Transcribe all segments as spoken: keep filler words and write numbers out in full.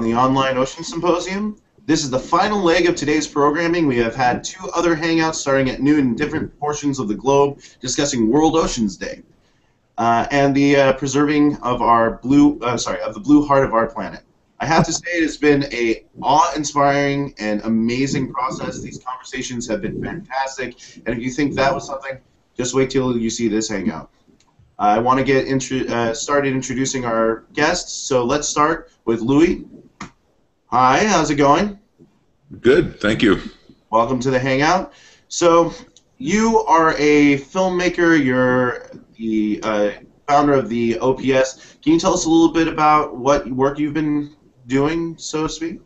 The online Ocean Symposium. This is the final leg of today's programming. We have had two other hangouts starting at noon in different portions of the globe discussing World Oceans Day uh, and the uh, preserving of our blue, uh, sorry, of the blue heart of our planet. I have to say it's been a awe-inspiring and amazing process. These conversations have been fantastic, and if you think that was something, just wait till you see this hangout. Uh, I want to get intro uh, started introducing our guests, so let's start with Louis. Hi, how's it going? Good, thank you. Welcome to the Hangout. So, you are a filmmaker, you're the uh, founder of the O P S. Can you tell us a little bit about what work you've been doing, so to speak?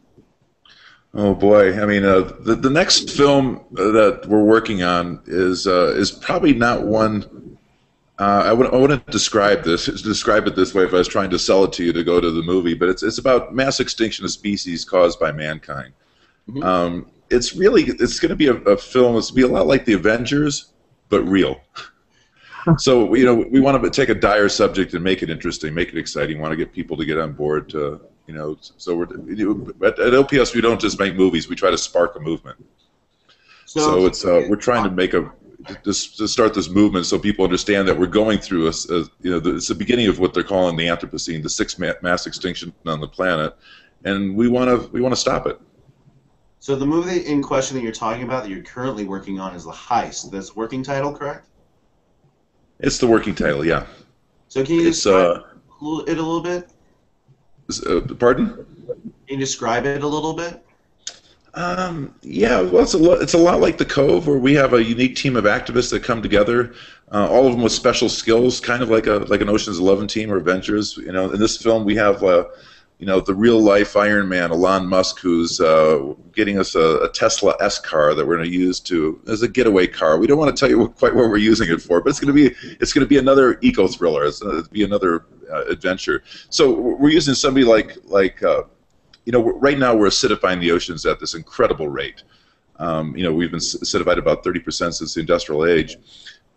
Oh boy, I mean, uh, the, the next film that we're working on is uh, is probably not one, uh, I wouldn't, I wouldn't describe this, describe it this way if I was trying to sell it to you to go to the movie, but it's, it's about mass extinction of species caused by mankind. Mm-hmm. um, it's really, it's going to be a, a film that's going to be a lot like The Avengers, but real. So, you know, we want to take a dire subject and make it interesting, make it exciting, we want to get people to get on board to, you know, so we're, at, at O P S we don't just make movies, we try to spark a movement. So, so it's, uh, we're trying to make a, Just to start this movement, so people understand that we're going through a, a you know, the, it's the beginning of what they're calling the Anthropocene, the sixth ma mass extinction on the planet, and we want to we want to stop it. So the movie in question that you're talking about, that you're currently working on, is The Heist. That's the working title, correct? It's the working title, yeah. So can you it's, describe uh, it a little bit? Uh, pardon? Can you describe it a little bit? Um, yeah, well, it's a, lot, it's a lot like The Cove, where we have a unique team of activists that come together, uh, all of them with special skills, kind of like a like an Ocean's Eleven team or Avengers. You know, in this film we have, uh, you know, the real life Iron Man, Elon Musk, who's uh, getting us a, a Tesla S car that we're going to use to as a getaway car. We don't want to tell you quite what we're using it for, but it's going to be it's going to be another eco thriller. It's going to be another uh, adventure. So we're using somebody like like. Uh, You know, right now we're acidifying the oceans at this incredible rate. Um, you know, we've been acidified about thirty percent since the industrial age,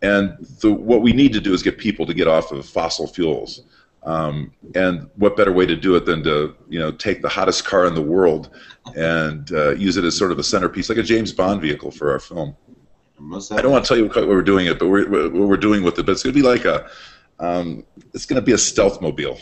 and the, what we need to do is get people to get off of fossil fuels. Um, and what better way to do it than to, you know, take the hottest car in the world and uh, use it as sort of a centerpiece, like a James Bond vehicle for our film. I don't want to tell you quite what we're doing it, but we're, what we're doing with it. But it's going to be like a, um, it's going to be a stealth mobile.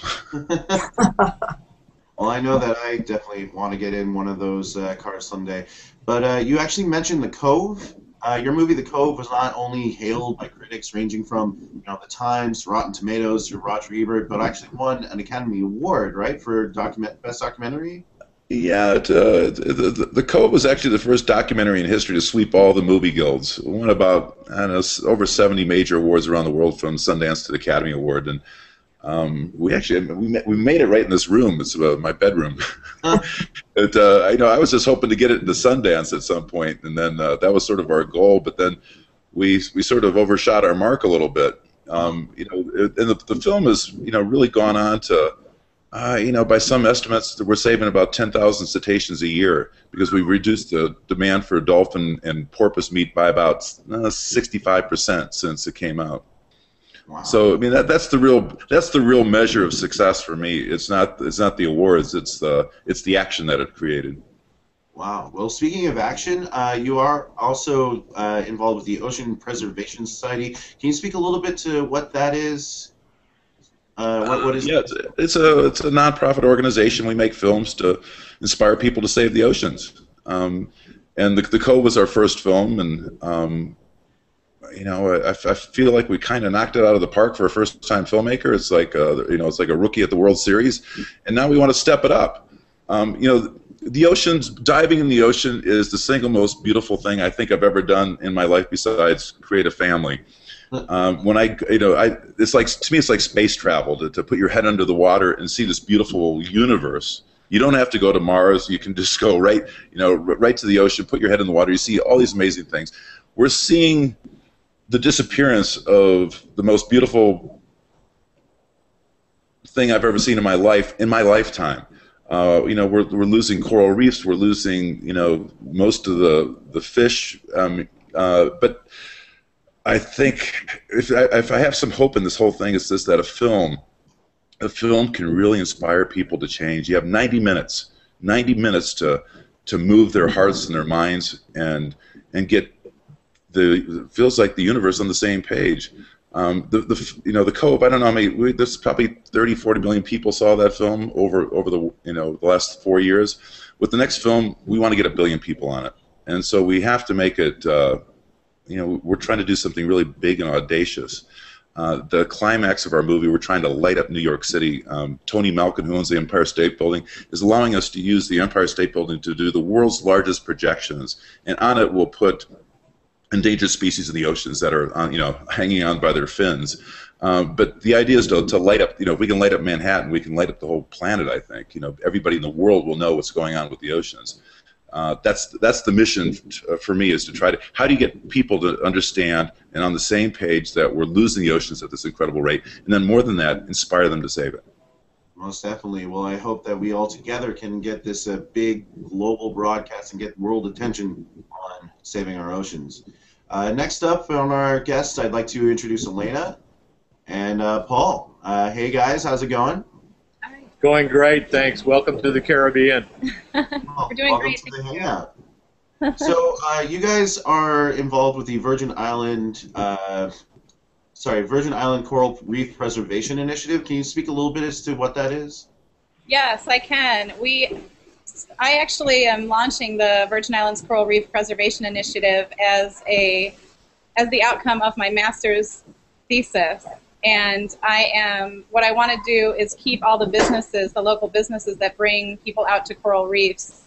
Well, I know that I definitely want to get in one of those uh, cars someday. But uh, you actually mentioned The Cove. Uh, your movie, The Cove, was not only hailed by critics ranging from, you know, The Times, Rotten Tomatoes, to Roger Ebert, but actually won an Academy Award, right, for document best documentary? Yeah, it, uh, the, the, the Cove was actually the first documentary in history to sweep all the movie guilds. It won about, I don't know, over seventy major awards around the world, from Sundance to the Academy Award, and Um, we actually we we made it right in this room. It's uh, my bedroom. It, uh, I know I was just hoping to get it into Sundance at some point, and then uh, that was sort of our goal. But then we we sort of overshot our mark a little bit. Um, you know, it, and the, the film has, you know, really gone on to uh, you know, by some estimates we're saving about ten thousand cetaceans a year because we reduced the demand for dolphin and porpoise meat by about uh, sixty-five percent since it came out. Wow. So I mean that that's the real that's the real measure of success for me. It's not it's not the awards. It's the it's the action that it created. Wow. Well, speaking of action, uh, you are also uh, involved with the Ocean Preservation Society. Can you speak a little bit to what that is? Uh, what what is? Uh, yeah, it's, it's a it's a nonprofit organization. We make films to inspire people to save the oceans. Um, and the the Cove was our first film, and um, you know, I, I feel like we kind of knocked it out of the park for a first-time filmmaker. It's like, a, you know, it's like a rookie at the World Series, and now we want to step it up. Um, you know, the oceans, diving in the ocean is the single most beautiful thing I think I've ever done in my life, besides create a family. Um, when I, you know, I, it's like to me, it's like space travel to, to put your head under the water and see this beautiful universe. You don't have to go to Mars. You can just go right, you know, right to the ocean. Put your head in the water. You see all these amazing things. We're seeing the disappearance of the most beautiful thing I've ever seen in my life, in my lifetime. Uh, you know, we're we're losing coral reefs. We're losing, you know, most of the the fish. Um, uh, but I think if I, if I have some hope in this whole thing, it's this: that a film, a film can really inspire people to change. You have ninety minutes ninety minutes to to move their hearts and their minds and and get the feels like the universe on the same page. Um, the, the you know the Cove. I don't know. I mean, we, this probably thirty, forty million people saw that film over over the you know the last four years. With the next film, we want to get a billion people on it, and so we have to make it. Uh, you know, we're trying to do something really big and audacious. Uh, the climax of our movie, we're trying to light up New York City. Um, Tony Malkin, who owns the Empire State Building, is allowing us to use the Empire State Building to do the world's largest projections, and on it we'll put endangered species in the oceans that are, on, you know, hanging on by their fins. Um, but the idea is to, to light up. You know, if we can light up Manhattan, we can light up the whole planet. I think. You know, everybody in the world will know what's going on with the oceans. Uh, that's that's the mission for me, is to try to, how do you get people to understand and on the same page that we're losing the oceans at this incredible rate, and then more than that, inspire them to save it. Most definitely. Well, I hope that we all together can get this a big global broadcast and get world attention on saving our oceans. Uh, next up on our guests, I'd like to introduce Elena and uh, Paul. Uh, hey guys, how's it going? Going great, thanks. Welcome to the Caribbean. We're doing Welcome great. To the hangout. So uh, you guys are involved with the Virgin Island, uh, sorry, Virgin Island Coral Reef Preservation Initiative. Can you speak a little bit as to what that is? Yes, I can. We, I actually am launching the Virgin Islands Coral Reef Preservation Initiative as a, as the outcome of my master's thesis. And I am, what I want to do is keep all the businesses, the local businesses that bring people out to coral reefs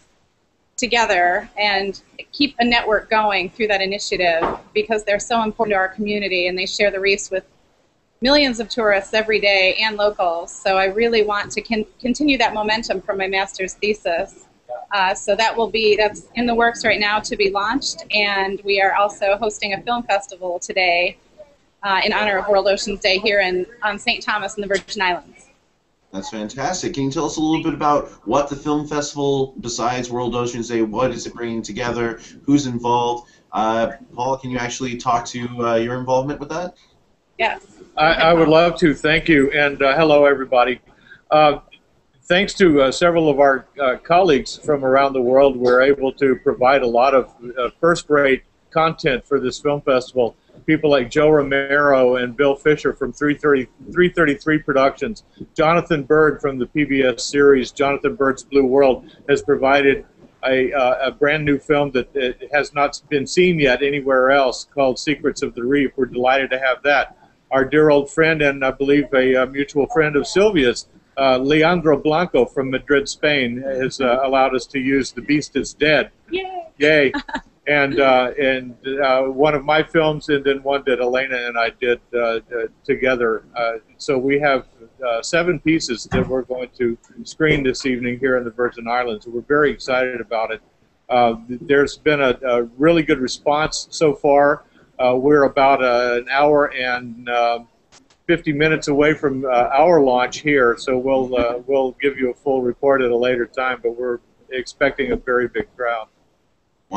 together and keep a network going through that initiative, because they're so important to our community and they share the reefs with millions of tourists every day and locals. So I really want to con continue that momentum from my master's thesis. Uh, so that will be, that's in the works right now to be launched, and we are also hosting a film festival today Uh, in honor of World Oceans Day here in on Saint Thomas in the Virgin Islands. That's fantastic. Can you tell us a little bit about what the film festival, besides World Oceans Day, what is it bringing together? Who's involved? Uh, Paul, can you actually talk to uh, your involvement with that? Yes. I, I would love to. Thank you. And uh, hello, everybody. Uh, thanks to uh, several of our uh, colleagues from around the world, we're able to provide a lot of uh, first-rate content for this film festival. People like Joe Romero and Bill Fisher from three thirty-three Productions. Jonathan Bird from the P B S series Jonathan Bird's Blue World has provided a, uh, a brand new film that uh, has not been seen yet anywhere else, called Secrets of the Reef. We're delighted to have that. Our dear old friend, and I believe a, a mutual friend of Sylvia's, uh, Leandro Blanco from Madrid, Spain, has uh, allowed us to use The Beast is Dead. Yay! Yay. And uh, and uh, one of my films, and then one that Elena and I did uh, uh, together. Uh, so we have uh, seven pieces that we're going to screen this evening here in the Virgin Islands. We're very excited about it. Uh, there's been a, a really good response so far. Uh, we're about uh, an hour and uh, fifty minutes away from uh, our launch here, so we'll uh, we'll give you a full report at a later time. But we're expecting a very big crowd.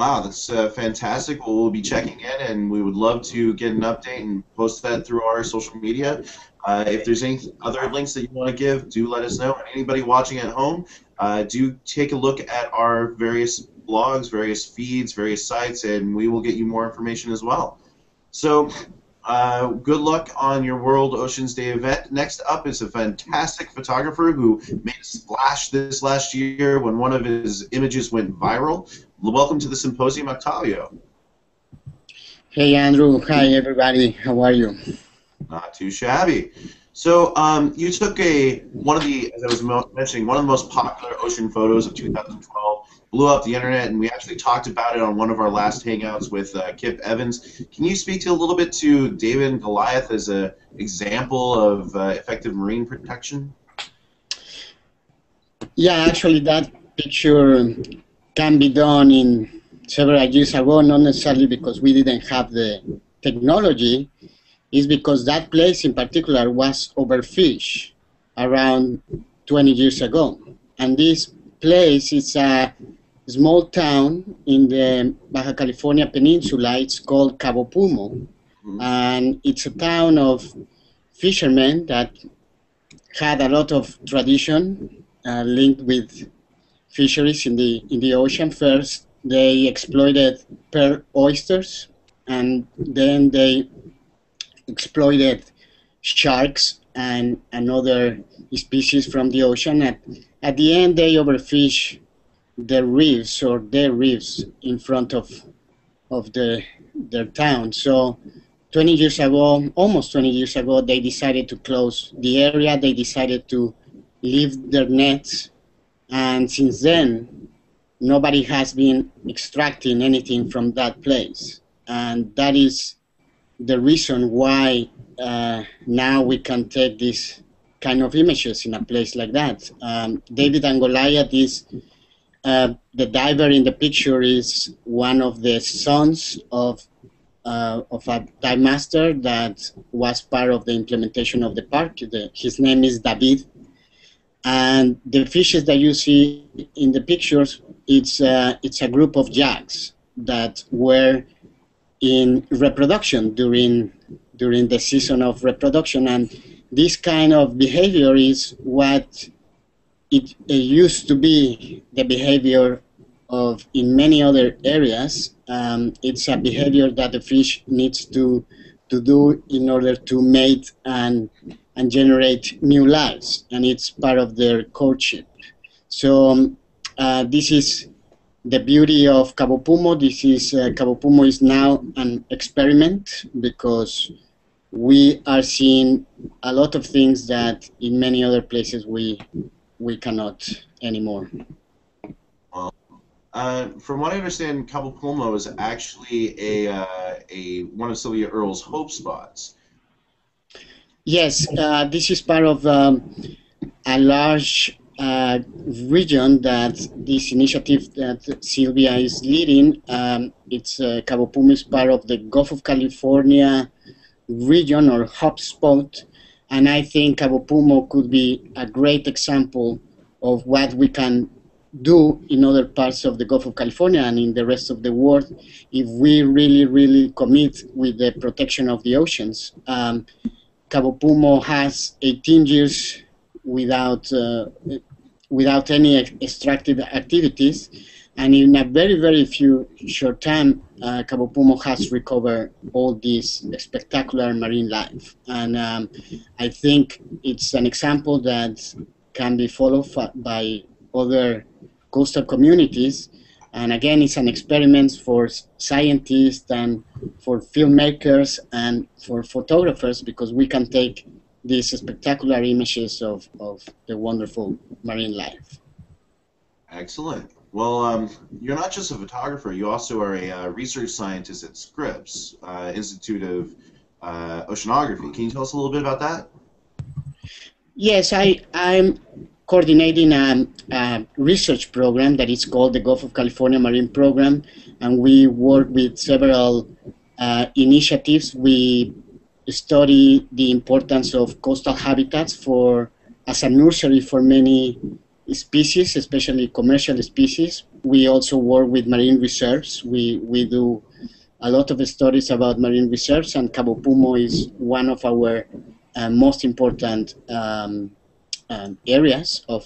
Wow, that's uh, fantastic. Well, we'll be checking in, and we would love to get an update and post that through our social media. Uh, if there's any other links that you want to give, do let us know. And anybody watching at home, uh, do take a look at our various blogs, various feeds, various sites, and we will get you more information as well. So uh, good luck on your World Oceans Day event. Next up is a fantastic photographer who made a splash this last year when one of his images went viral. Welcome to the symposium, Octavio. Hey, Andrew. Hi, everybody. How are you? Not too shabby. So um, you took a one of the, as I was mentioning, one of the most popular ocean photos of two thousand twelve, blew up the internet, and we actually talked about it on one of our last hangouts with uh, Kip Evans. Can you speak to a little bit to David and Goliath as an example of uh, effective marine protection? Yeah, actually, that picture can be done in several years ago, not necessarily because we didn't have the technology. It's because that place in particular was overfished around twenty years ago. And this place is a small town in the Baja California Peninsula. It's called Cabo Pulmo. And it's a town of fishermen that had a lot of tradition uh, linked with fisheries in the in the ocean. First, they exploited pearl oysters, and then they exploited sharks and another species from the ocean. At, at the end, they overfish the reefs or their reefs in front of of the their town. So twenty years ago, almost twenty years ago, they decided to close the area. They decided to leave their nets, and since then nobody has been extracting anything from that place, and that is the reason why uh, now we can take these kind of images in a place like that. Um, David and Goliath is uh, the diver in the picture is one of the sons of Uh, of a dive master that was part of the implementation of the park. The, his name is David, and the fishes that you see in the pictures, it's uh, it's a group of jacks that were in reproduction during during the season of reproduction, and this kind of behavior is what it, it used to be the behavior of in many other areas. Um, it's a behavior that the fish needs to to do in order to mate and and generate new lives, and it's part of their courtship. So um, uh, this is the beauty of Cabo Pulmo. This is uh, Cabo Pulmo is now an experiment, because we are seeing a lot of things that in many other places we we cannot anymore. Uh, from what I understand, Cabo Pulmo is actually a, uh, a one of Sylvia Earle's hope spots. Yes, uh, this is part of um, a large uh, region that this initiative that Sylvia is leading. Um, it's uh, Cabo Pulmo is part of the Gulf of California region or hub spot, and I think Cabo Pulmo could be a great example of what we can do in other parts of the Gulf of California and in the rest of the world if we really, really commit with the protection of the oceans. Um, Cabo Pulmo has eighteen years without uh, without any extractive activities, and in a very, very few short time, uh, Cabo Pulmo has recovered all this spectacular marine life. And um, I think it's an example that can be followed by other coastal communities, and again it's an experiment for scientists and for filmmakers and for photographers, because we can take these spectacular images of, of the wonderful marine life. Excellent. Well, um, you're not just a photographer, you also are a uh, research scientist at Scripps uh, Institute of uh, Oceanography. Can you tell us a little bit about that? Yes, I, I'm coordinating a, a research program that is called the Gulf of California Marine Program, and we work with several uh, initiatives. We study the importance of coastal habitats for as a nursery for many species, especially commercial species. We also work with marine reserves. We, we do a lot of studies about marine reserves, and Cabo Pulmo is one of our uh, most important um, Um, areas of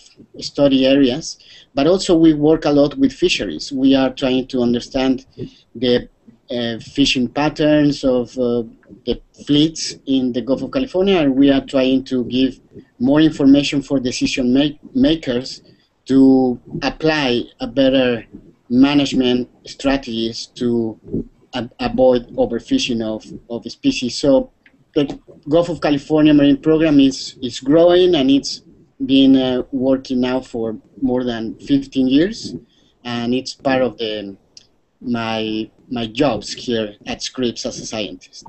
study areas, but also we work a lot with fisheries. We are trying to understand the uh, fishing patterns of uh, the fleets in the Gulf of California, and we are trying to give more information for decision make makers to apply a better management strategies to ab avoid overfishing of, of species. So the Gulf of California Marine Program is, is growing, and it's been uh, working now for more than fifteen years, and it's part of the my my jobs here at Scripps as a scientist.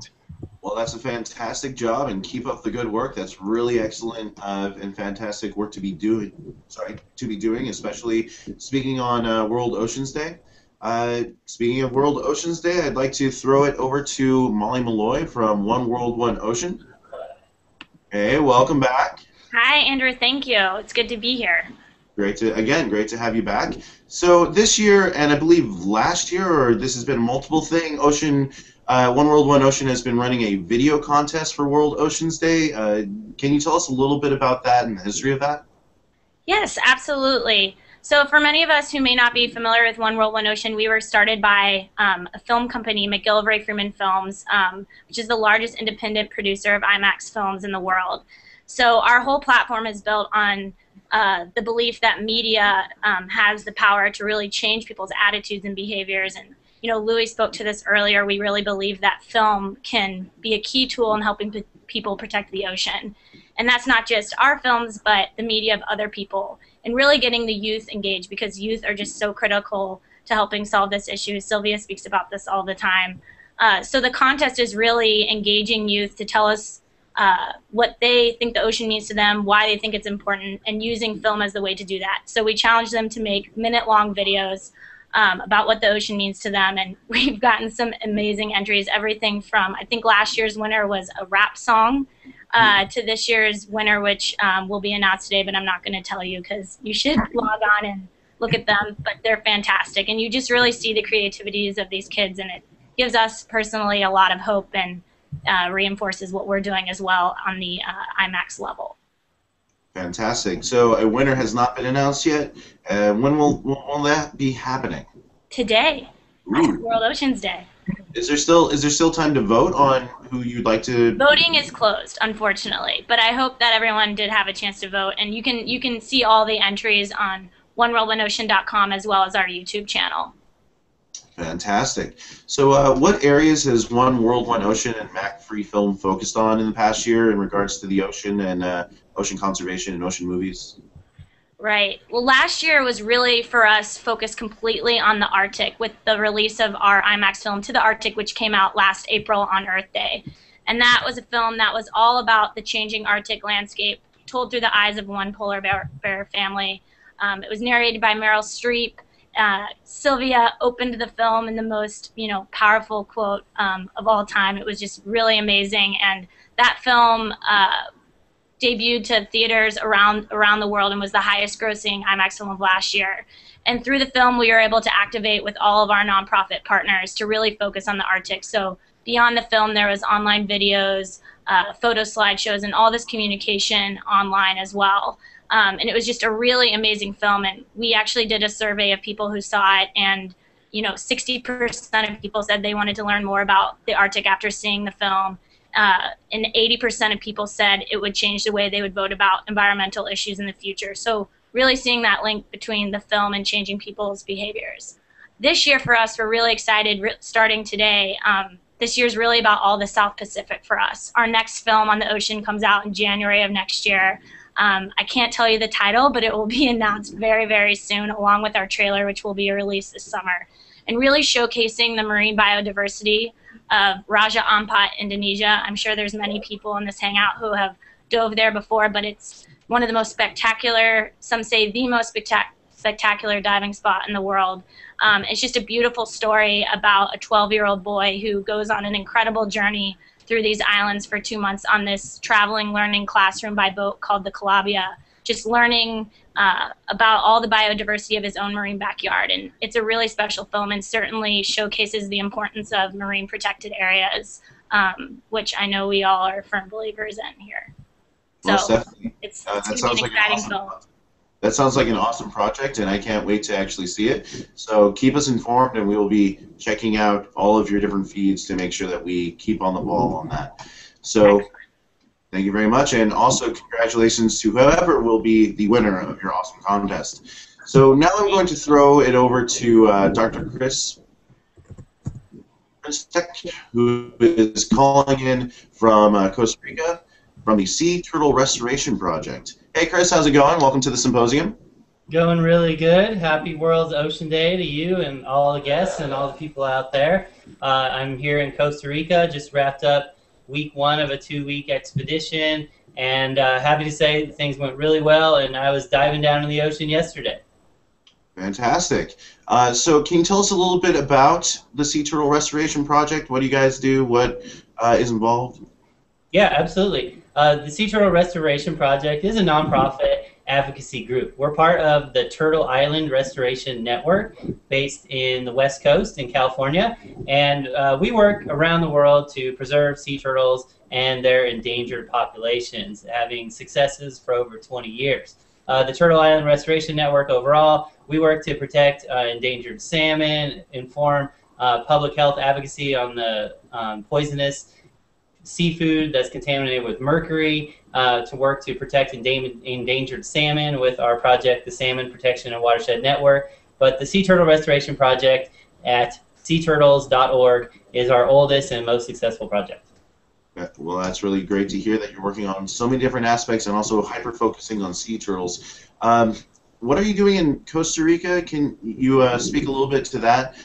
Well, that's a fantastic job, and keep up the good work. That's really excellent uh, and fantastic work to be doing. Sorry, to be doing, especially speaking on uh, World Oceans Day. Uh, speaking of World Oceans Day, I'd like to throw it over to Molly Malloy from One World One Ocean. Hey, welcome back. Hi, Andrew. Thank you. It's good to be here. Great to, again, great to have you back. So this year, and I believe last year, or this has been a multiple thing, Ocean, uh, One World One Ocean has been running a video contest for World Oceans Day. Uh, can you tell us a little bit about that and the history of that? Yes, absolutely. So for many of us who may not be familiar with One World One Ocean, we were started by um, a film company, McGillivray Freeman Films, um, which is the largest independent producer of IMAX films in the world. So our whole platform is built on uh, the belief that media um, has the power to really change people's attitudes and behaviors. And you know, Louis spoke to this earlier. We really believe that film can be a key tool in helping p people protect the ocean. And that's not just our films, but the media of other people. And really getting the youth engaged, because youth are just so critical to helping solve this issue. Sylvia speaks about this all the time. Uh, so the contest is really engaging youth to tell us uh, what they think the ocean means to them, why they think it's important, and using film as the way to do that. So we challenge them to make minute-long videos um, about what the ocean means to them, and we've gotten some amazing entries, everything from, I think last year's winner was a rap song, Uh, to this year's winner, which um, will be announced today, but I'm not going to tell you because you should log on and look at them, but they're fantastic. And you just really see the creativities of these kids, and it gives us personally a lot of hope and uh, reinforces what we're doing as well on the uh, IMAX level. Fantastic. So a winner has not been announced yet. Uh, when will, when will that be happening? Today. Ooh. World Oceans Day. Is there still is there still time to vote on who you'd like to? Voting is closed, unfortunately, but I hope that everyone did have a chance to vote. And you can you can see all the entries on one world one ocean dot com as well as our YouTube channel. Fantastic. So, uh, what areas has One World One Ocean and Mac Free Film focused on in the past year in regards to the ocean and uh, ocean conservation and ocean movies? Right. Well, last year was really, for us, focused completely on the Arctic with the release of our IMAX film To the Arctic, which came out last April on Earth Day. And that was a film that was all about the changing Arctic landscape, told through the eyes of one polar bear, bear family. Um, it was narrated by Meryl Streep. Uh, Sylvia opened the film in the most, you know, powerful quote um, of all time. It was just really amazing. And that film uh, debuted to theaters around around the world and was the highest-grossing IMAX film of last year. And through the film, we were able to activate with all of our nonprofit partners to really focus on the Arctic. So beyond the film, there was online videos, uh, photo slideshows, and all this communication online as well. Um, and it was just a really amazing film. And we actually did a survey of people who saw it, and you know, sixty percent of people said they wanted to learn more about the Arctic after seeing the film. Uh, and eighty percent of people said it would change the way they would vote about environmental issues in the future. So really seeing that link between the film and changing people's behaviors. This year for us, we're really excited, re starting today. Um, this year's really about all the South Pacific for us. Our next film on the ocean comes out in January of next year. Um, I can't tell you the title, but it will be announced very, very soon, along with our trailer, which will be released this summer. And really showcasing the marine biodiversity of Raja Ampat, Indonesia. I'm sure there's many people in this hangout who have dove there before, but it's one of the most spectacular, some say the most spectac spectacular diving spot in the world. Um, it's just a beautiful story about a twelve-year-old boy who goes on an incredible journey through these islands for two months on this traveling learning classroom by boat called the Calabia, just learning uh, about all the biodiversity of his own marine backyard. And it's a really special film and certainly showcases the importance of marine protected areas, um, which I know we all are firm believers in here. So Most definitely. It's, uh, it's that sounds an like exciting an awesome film. Project. That sounds like an awesome project, and I can't wait to actually see it. So keep us informed, and we will be checking out all of your different feeds to make sure that we keep on the ball on that. So. Excellent. Thank you very much, and also congratulations to whoever will be the winner of your awesome contest. So now I'm going to throw it over to uh, Doctor Chris Pincetich, who is calling in from uh, Costa Rica, from the Sea Turtle Restoration Project. Hey Chris, how's it going? Welcome to the symposium. Going really good. Happy World Ocean Day to you and all the guests and all the people out there. Uh, I'm here in Costa Rica, just wrapped up week one of a two-week expedition, and uh, happy to say that things went really well, and I was diving down in the ocean yesterday. Fantastic. Uh, so can you tell us a little bit about the Sea Turtle Restoration Project? What do you guys do? What uh, is involved? Yeah, absolutely. Uh, the Sea Turtle Restoration Project is a nonprofit advocacy group. We're part of the Turtle Island Restoration Network based in the West Coast in California, and uh, we work around the world to preserve sea turtles and their endangered populations, having successes for over twenty years. Uh, the Turtle Island Restoration Network overall We work to protect uh, endangered salmon, inform uh, public health advocacy on the um, poisonous seafood that's contaminated with mercury, uh, to work to protect endangered salmon with our project, the Salmon Protection and Watershed Network. But the Sea Turtle Restoration Project at sea turtles dot org is our oldest and most successful project. Well, that's really great to hear that you're working on so many different aspects and also hyper-focusing on sea turtles. Um, what are you doing in Costa Rica? Can you uh, speak a little bit to that?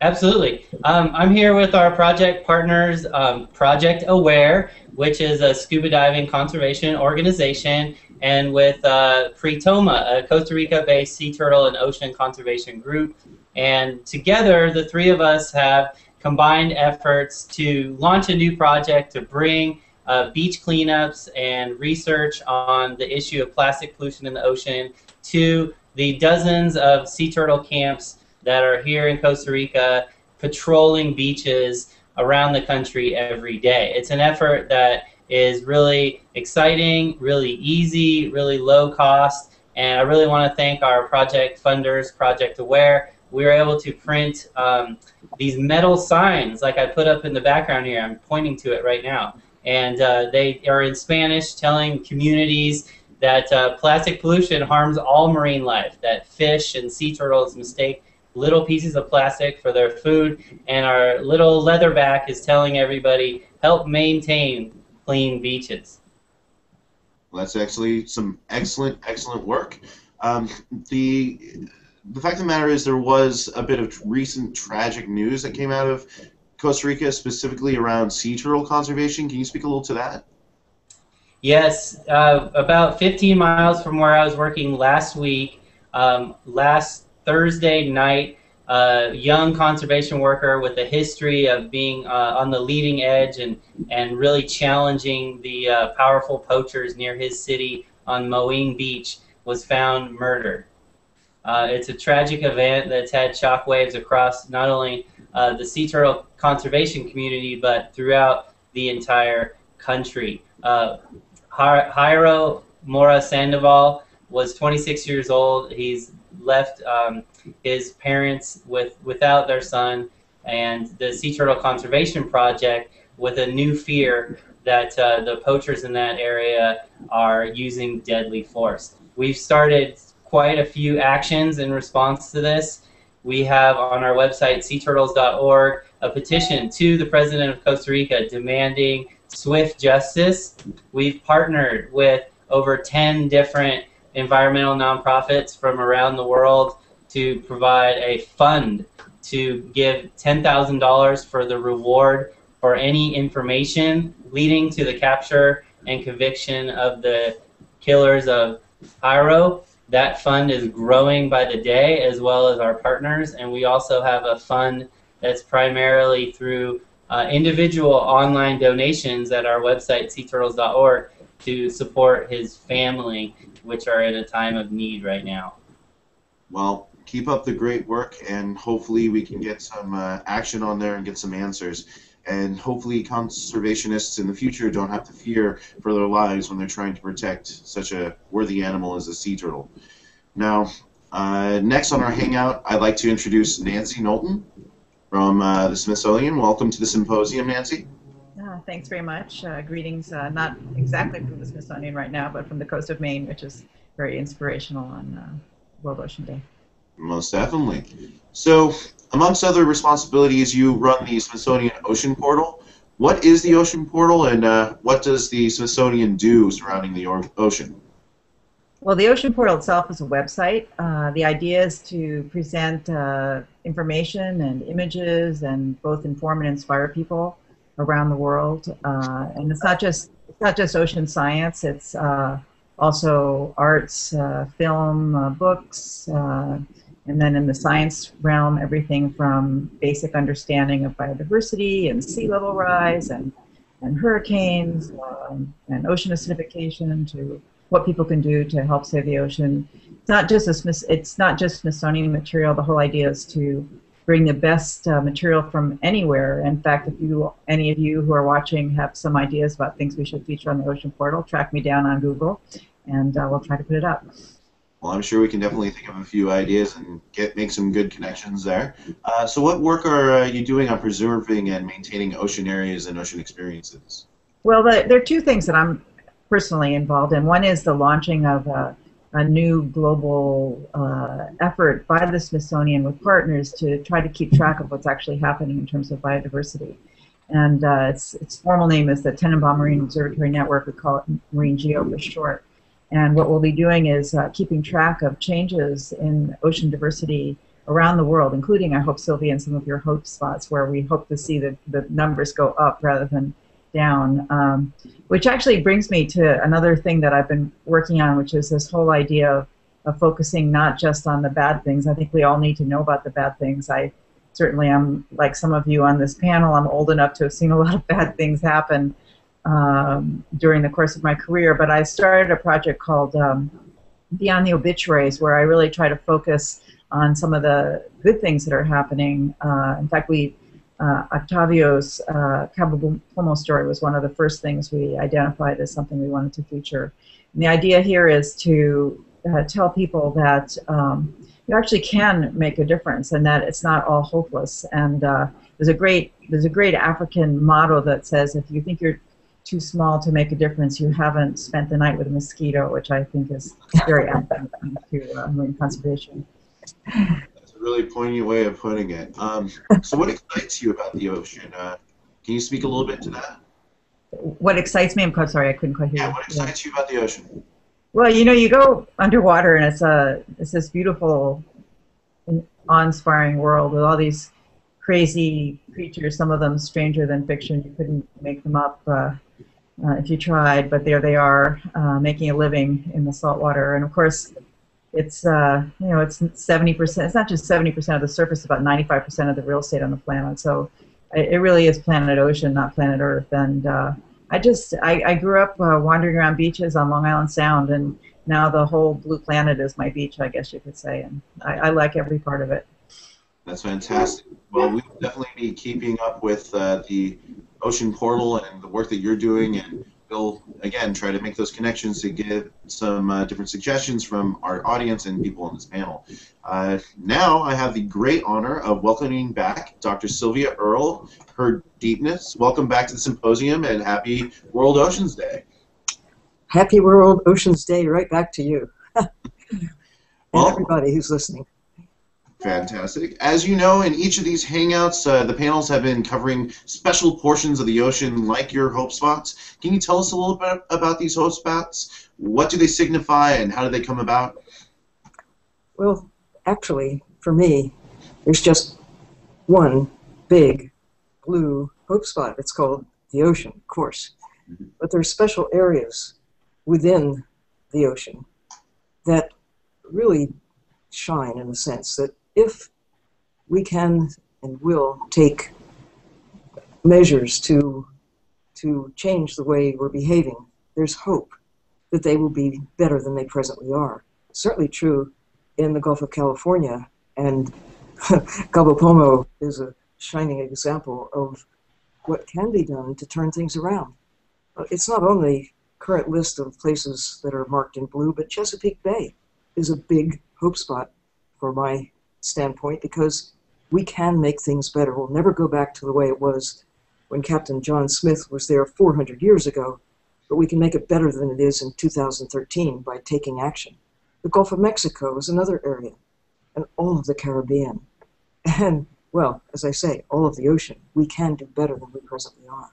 Absolutely. Um, I'm here with our project partners, um, Project AWARE, which is a scuba diving conservation organization, and with uh, PRETOMA, a Costa Rica-based sea turtle and ocean conservation group. And together, the three of us have combined efforts to launch a new project to bring uh, beach cleanups and research on the issue of plastic pollution in the ocean to the dozens of sea turtle camps that are here in Costa Rica patrolling beaches around the country every day. It's an effort that is really exciting, really easy, really low cost, and I really want to thank our project funders, Project AWARE. We were able to print um, these metal signs, like I put up in the background here. I'm pointing to it right now. And uh, they are in Spanish, telling communities that uh, plastic pollution harms all marine life, that fish and sea turtles mistake little pieces of plastic for their food. And our little leatherback is telling everybody, help maintain clean beaches. Well, that's actually some excellent, excellent work. Um, the... The fact of the matter is there was a bit of recent tragic news that came out of Costa Rica, specifically around sea turtle conservation. Can you speak a little to that? Yes. Uh, about fifteen miles from where I was working last week, um, last Thursday night, a uh, young conservation worker with a history of being uh, on the leading edge and, and really challenging the uh, powerful poachers near his city on Moine Beach was found murdered. Uh, it's a tragic event that's had shockwaves across not only uh, the sea turtle conservation community, but throughout the entire country. Uh, Jairo Mora Sandoval was twenty-six years old. He's left um, his parents with, without their son, and the Sea Turtle Conservation Project with a new fear that uh, the poachers in that area are using deadly force. We've started quite a few actions in response to this. We have on our website, sea turtles dot org, a petition to the President of Costa Rica demanding swift justice. We've partnered with over ten different environmental nonprofits from around the world to provide a fund to give ten thousand dollars for the reward for any information leading to the capture and conviction of the killers of Jairo. That fund is growing by the day, as well as our partners, and we also have a fund that's primarily through uh, individual online donations at our website, sea turtles dot org, to support his family, which are in a time of need right now. Well, keep up the great work, and hopefully we can get some uh, action on there and get some answers. And hopefully conservationists in the future don't have to fear for their lives when they're trying to protect such a worthy animal as a sea turtle. Now, uh, next on our hangout, I'd like to introduce Nancy Knowlton from uh, the Smithsonian. Welcome to the symposium, Nancy. Uh, thanks very much. Uh, greetings, uh, not exactly from the Smithsonian right now, but from the coast of Maine, which is very inspirational on uh, World Ocean Day. Most definitely. So, amongst other responsibilities, you run the Smithsonian Ocean Portal. What is the Ocean Portal, and uh, what does the Smithsonian do surrounding the ocean? Well, the Ocean Portal itself is a website. Uh, the idea is to present uh, information and images and both inform and inspire people around the world. Uh, and it's not just it's not just ocean science. It's uh, also arts, uh, film, uh, books. Uh, And then in the science realm, everything from basic understanding of biodiversity and sea level rise and, and hurricanes um, and ocean acidification to what people can do to help save the ocean. It's not just a, it's not just Smithsonian material. The whole idea is to bring the best uh, material from anywhere. In fact, if you, any of you who are watching have some ideas about things we should feature on the Ocean Portal, track me down on Google, and uh, we'll try to put it up. Well, I'm sure we can definitely think of a few ideas and get make some good connections there. Uh, so what work are uh, you doing on preserving and maintaining ocean areas and ocean experiences? Well, the, there are two things that I'm personally involved in. One is the launching of a, a new global uh, effort by the Smithsonian with partners to try to keep track of what's actually happening in terms of biodiversity. And uh, its, its formal name is the Tenenbaum Marine Observatory Network. We call it Marine Geo for short. And what we'll be doing is uh, keeping track of changes in ocean diversity around the world, including, I hope, Sylvia, and some of your hope spots where we hope to see the, the numbers go up rather than down, um, which actually brings me to another thing that I've been working on, which is this whole idea of, of focusing not just on the bad things. I think we all need to know about the bad things. I certainly am, like some of you on this panel, I'm old enough to have seen a lot of bad things happen Um, during the course of my career, but I started a project called um, Beyond the Obituaries, where I really try to focus on some of the good things that are happening. Uh, in fact, we uh, Octavio's uh, Cabo Pulmo story was one of the first things we identified as something we wanted to feature. And the idea here is to uh, tell people that um, you actually can make a difference, and that it's not all hopeless. And uh, there's a great there's a great African motto that says, if you think you're too small to make a difference, you haven't spent the night with a mosquito, which I think is very apt to uh, marine conservation. That's a really poignant way of putting it. Um, so what excites you about the ocean? Uh, can you speak a little bit to that? What excites me? I'm sorry, I couldn't quite hear you. Yeah, what excites yeah. you about the ocean? Well, you know, you go underwater and it's, a, it's this beautiful, awe-inspiring world with all these crazy creatures, some of them stranger than fiction. You couldn't make them up uh, Uh, if you tried, but there they are, uh, making a living in the salt water. And of course, it's uh, you know it's seventy percent. It's not just seventy percent of the surface; about ninety-five percent of the real estate on the planet. So it, it really is planet ocean, not planet Earth. And uh, I just I, I grew up uh, wandering around beaches on Long Island Sound, and now the whole blue planet is my beach, I guess you could say. And I, I like every part of it. That's fantastic. Well, we will definitely be keeping up with uh, the Ocean Portal and the work that you're doing, and we'll, again, try to make those connections to get some uh, different suggestions from our audience and people on this panel. Uh, now I have the great honor of welcoming back Doctor Sylvia Earle, her deepness. Welcome back to the symposium, and happy World Oceans Day. Happy World Oceans Day, right back to you. And well, everybody who's listening. Fantastic. As you know, in each of these Hangouts, uh, the panels have been covering special portions of the ocean, like your hope spots. Can you tell us a little bit about these hope spots? What do they signify, and how do they come about? Well, actually, for me, there's just one big blue hope spot. It's called the ocean, of course. Mm-hmm. But there are special areas within the ocean that really shine, in the sense that if we can and will take measures to, to change the way we're behaving, there's hope that they will be better than they presently are. Certainly true in the Gulf of California, and Cabo Pulmo is a shining example of what can be done to turn things around. It's not on the current list of places that are marked in blue, but Chesapeake Bay is a big hope spot for my standpoint, because we can make things better. We'll never go back to the way it was when Captain John Smith was there four hundred years ago, but we can make it better than it is in two thousand thirteen by taking action. The Gulf of Mexico is another area, and all of the Caribbean. And, well, as I say, all of the ocean. We can do better than we presently are.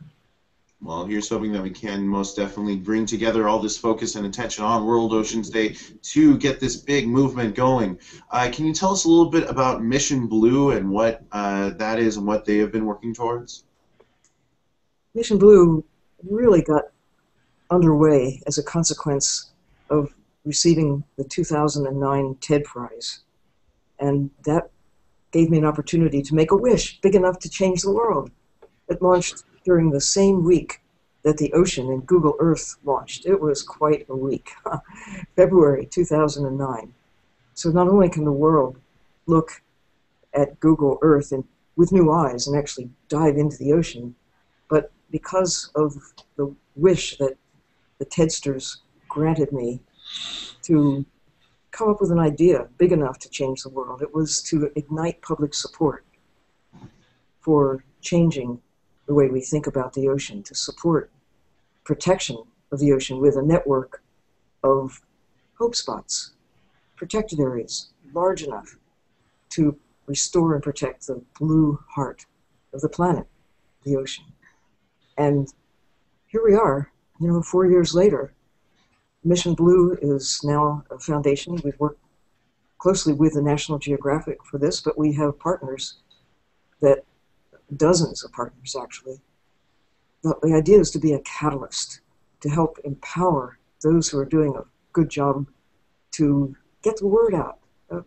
Well, here's hoping that we can most definitely bring together all this focus and attention on World Oceans Day to get this big movement going. Uh, can you tell us a little bit about Mission Blue and what uh, that is and what they have been working towards? Mission Blue really got underway as a consequence of receiving the two thousand nine TED Prize. And that gave me an opportunity to make a wish big enough to change the world. It launched during the same week that the ocean and Google Earth launched. It was quite a week, February two thousand nine. So not only can the world look at Google Earth and with new eyes and actually dive into the ocean, but because of the wish that the TEDsters granted me to come up with an idea big enough to change the world. It was to ignite public support for changing the way we think about the ocean, to support protection of the ocean with a network of hope spots, protected areas large enough to restore and protect the blue heart of the planet, the ocean. And here we are, you know, four years later. Mission Blue is now a foundation. We've worked closely with the National Geographic for this, but we have partners, that dozens of partners actually. But the idea is to be a catalyst, to help empower those who are doing a good job to get the word out, uh,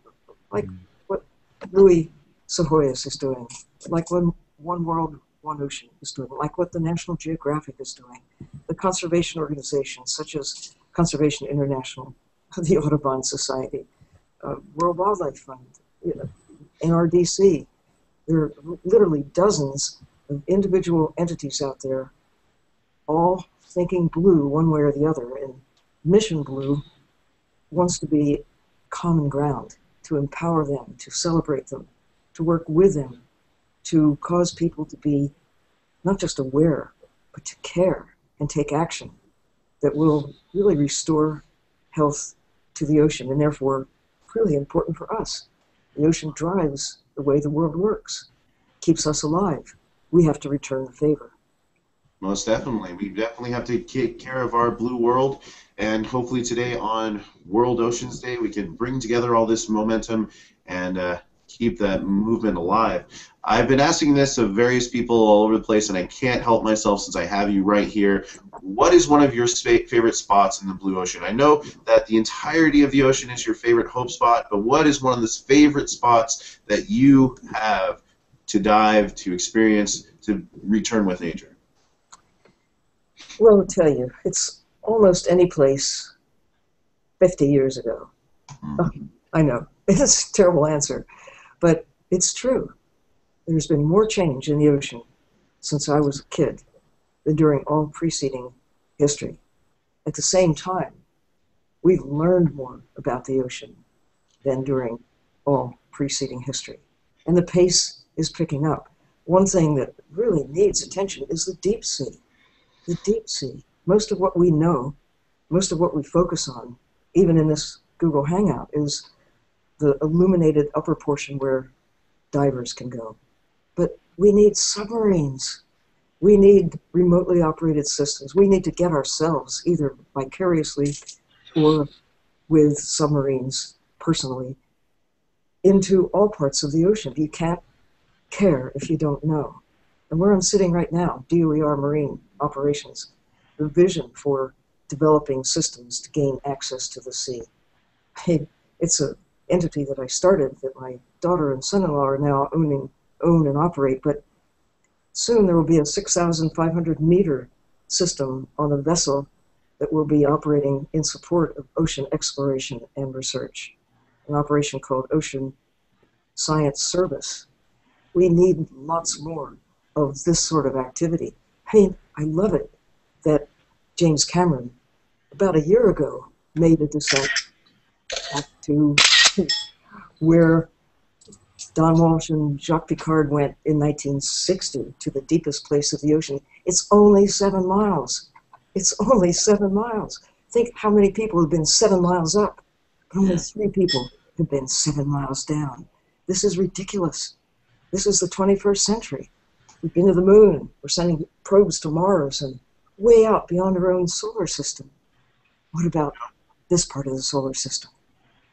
like what Louis Psihoyos is doing, like what One World One Ocean is doing, like what the National Geographic is doing, the conservation organizations such as Conservation International, the Audubon Society, uh, World Wildlife Fund, you know, N R D C. There are literally dozens of individual entities out there, all thinking blue one way or the other. And Mission Blue wants to be common ground, to empower them, to celebrate them, to work with them, to cause people to be not just aware, but to care and take action that will really restore health to the ocean, and therefore really important for us. The ocean drives the way the world works, keeps us alive. We have to return the favor. Most definitely. We definitely have to take care of our blue world, and hopefully today on World Oceans Day we can bring together all this momentum and uh, keep that movement alive. I've been asking this of various people all over the place, and I can't help myself since I have you right here. What is one of your favorite spots in the blue ocean? I know that the entirety of the ocean is your favorite hope spot, but what is one of the favorite spots that you have to dive, to experience, to return with nature? Well, I'll tell you, it's almost any place fifty years ago. Mm-hmm. Oh, I know, it's a terrible answer, but it's true. There's been more change in the ocean since I was a kid than during all preceding history. At the same time, we've learned more about the ocean than during all preceding history. And the pace is picking up. One thing that really needs attention is the deep sea. The deep sea. Most of what we know, most of what we focus on, even in this Google Hangout, is the illuminated upper portion where divers can go. But we need submarines. We need remotely operated systems. We need to get ourselves, either vicariously or with submarines personally, into all parts of the ocean. You can't care if you don't know. And where I'm sitting right now, D O E R Marine Operations, the vision for developing systems to gain access to the sea. It's a entity that I started, that my daughter and son-in-law are now owning, own and operate, but soon there will be a six thousand five hundred meter system on a vessel that will be operating in support of ocean exploration and research, an operation called Ocean Science Service. We need lots more of this sort of activity. I mean, I love it that James Cameron, about a year ago, made a descent back to where Don Walsh and Jacques Piccard went in nineteen sixty to the deepest place of the ocean. It's only seven miles. It's only seven miles. Think how many people have been seven miles up. Only three people have been seven miles down. This is ridiculous. This is the twenty-first century. We've been to the moon. We're sending probes to Mars and way out beyond our own solar system. What about this part of the solar system?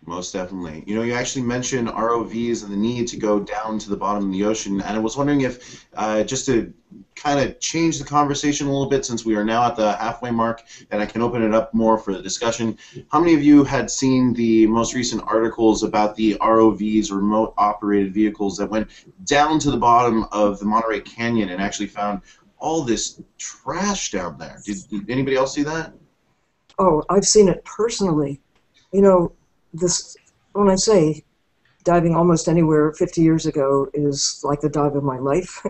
Most definitely. You know, you actually mentioned R O Vs and the need to go down to the bottom of the ocean, and I was wondering if, uh, just to kind of change the conversation a little bit, since we are now at the halfway mark, and I can open it up more for the discussion, how many of you had seen the most recent articles about the R O Vs, remote operated vehicles, that went down to the bottom of the Monterey Canyon and actually found all this trash down there? Did, did anybody else see that? Oh, I've seen it personally. You know, this, when I say diving almost anywhere fifty years ago is like the dive of my life,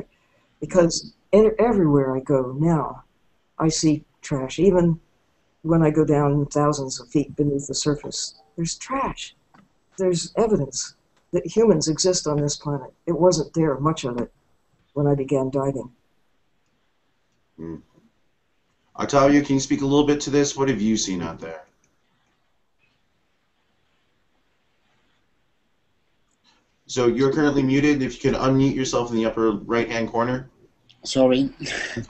because everywhere I go now, I see trash. Even when I go down thousands of feet beneath the surface, There's trash. There's evidence that humans exist on this planet. It wasn't there, much of it, when I began diving. Mm. Octavio, can you speak a little bit to this? What have you seen out there? So you're currently muted. If you could unmute yourself in the upper right-hand corner. Sorry.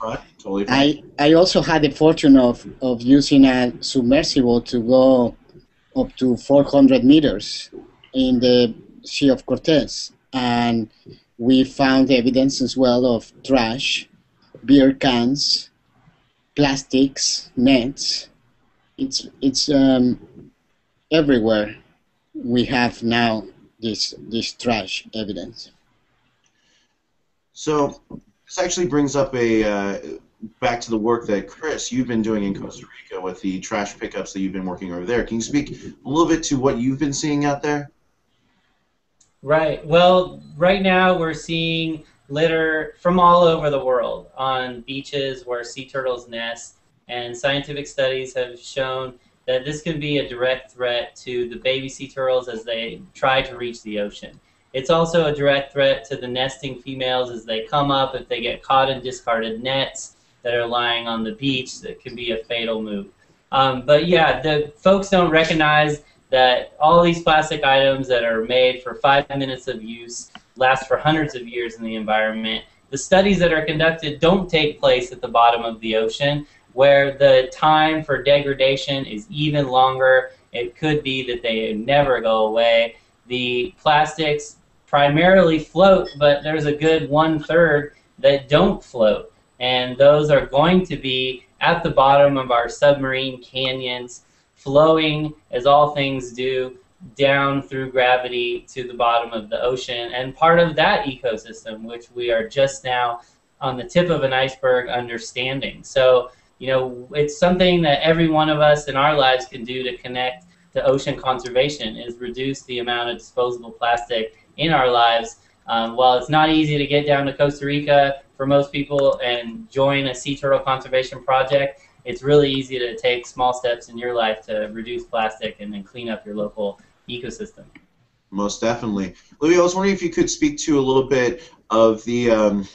Right, totally fine. I, I also had the fortune of, of using a submersible to go up to four hundred meters in the Sea of Cortez. And we found evidence as well of trash, beer cans, plastics, nets. It's, it's um, everywhere we have now this, this trash evidence. So this actually brings up a uh, back to the work that, Chris, you've been doing in Costa Rica with the trash pickups that you've been working over there. Can you speak a little bit to what you've been seeing out there? Right. Well, right now we're seeing litter from all over the world on beaches where sea turtles nest, and scientific studies have shown that this can be a direct threat to the baby sea turtles as they try to reach the ocean. It's also a direct threat to the nesting females as they come up. If they get caught in discarded nets that are lying on the beach, that can be a fatal move. Um, but yeah, the folks don't recognize that all these plastic items that are made for five minutes of use last for hundreds of years in the environment. The studies that are conducted don't take place at the bottom of the ocean, where the time for degradation is even longer. It could be that they never go away. The plastics primarily float, but there's a good one-third that don't float, and those are going to be at the bottom of our submarine canyons, flowing, as all things do, down through gravity to the bottom of the ocean, and part of that ecosystem, which we are just now on the tip of an iceberg understanding. So, you know, it's something that every one of us in our lives can do to connect to ocean conservation, is reduce the amount of disposable plastic in our lives. Um, while it's not easy to get down to Costa Rica for most people and join a sea turtle conservation project, it's really easy to take small steps in your life to reduce plastic and then clean up your local ecosystem. Most definitely. Louis, I was wondering if you could speak to a little bit of the, um,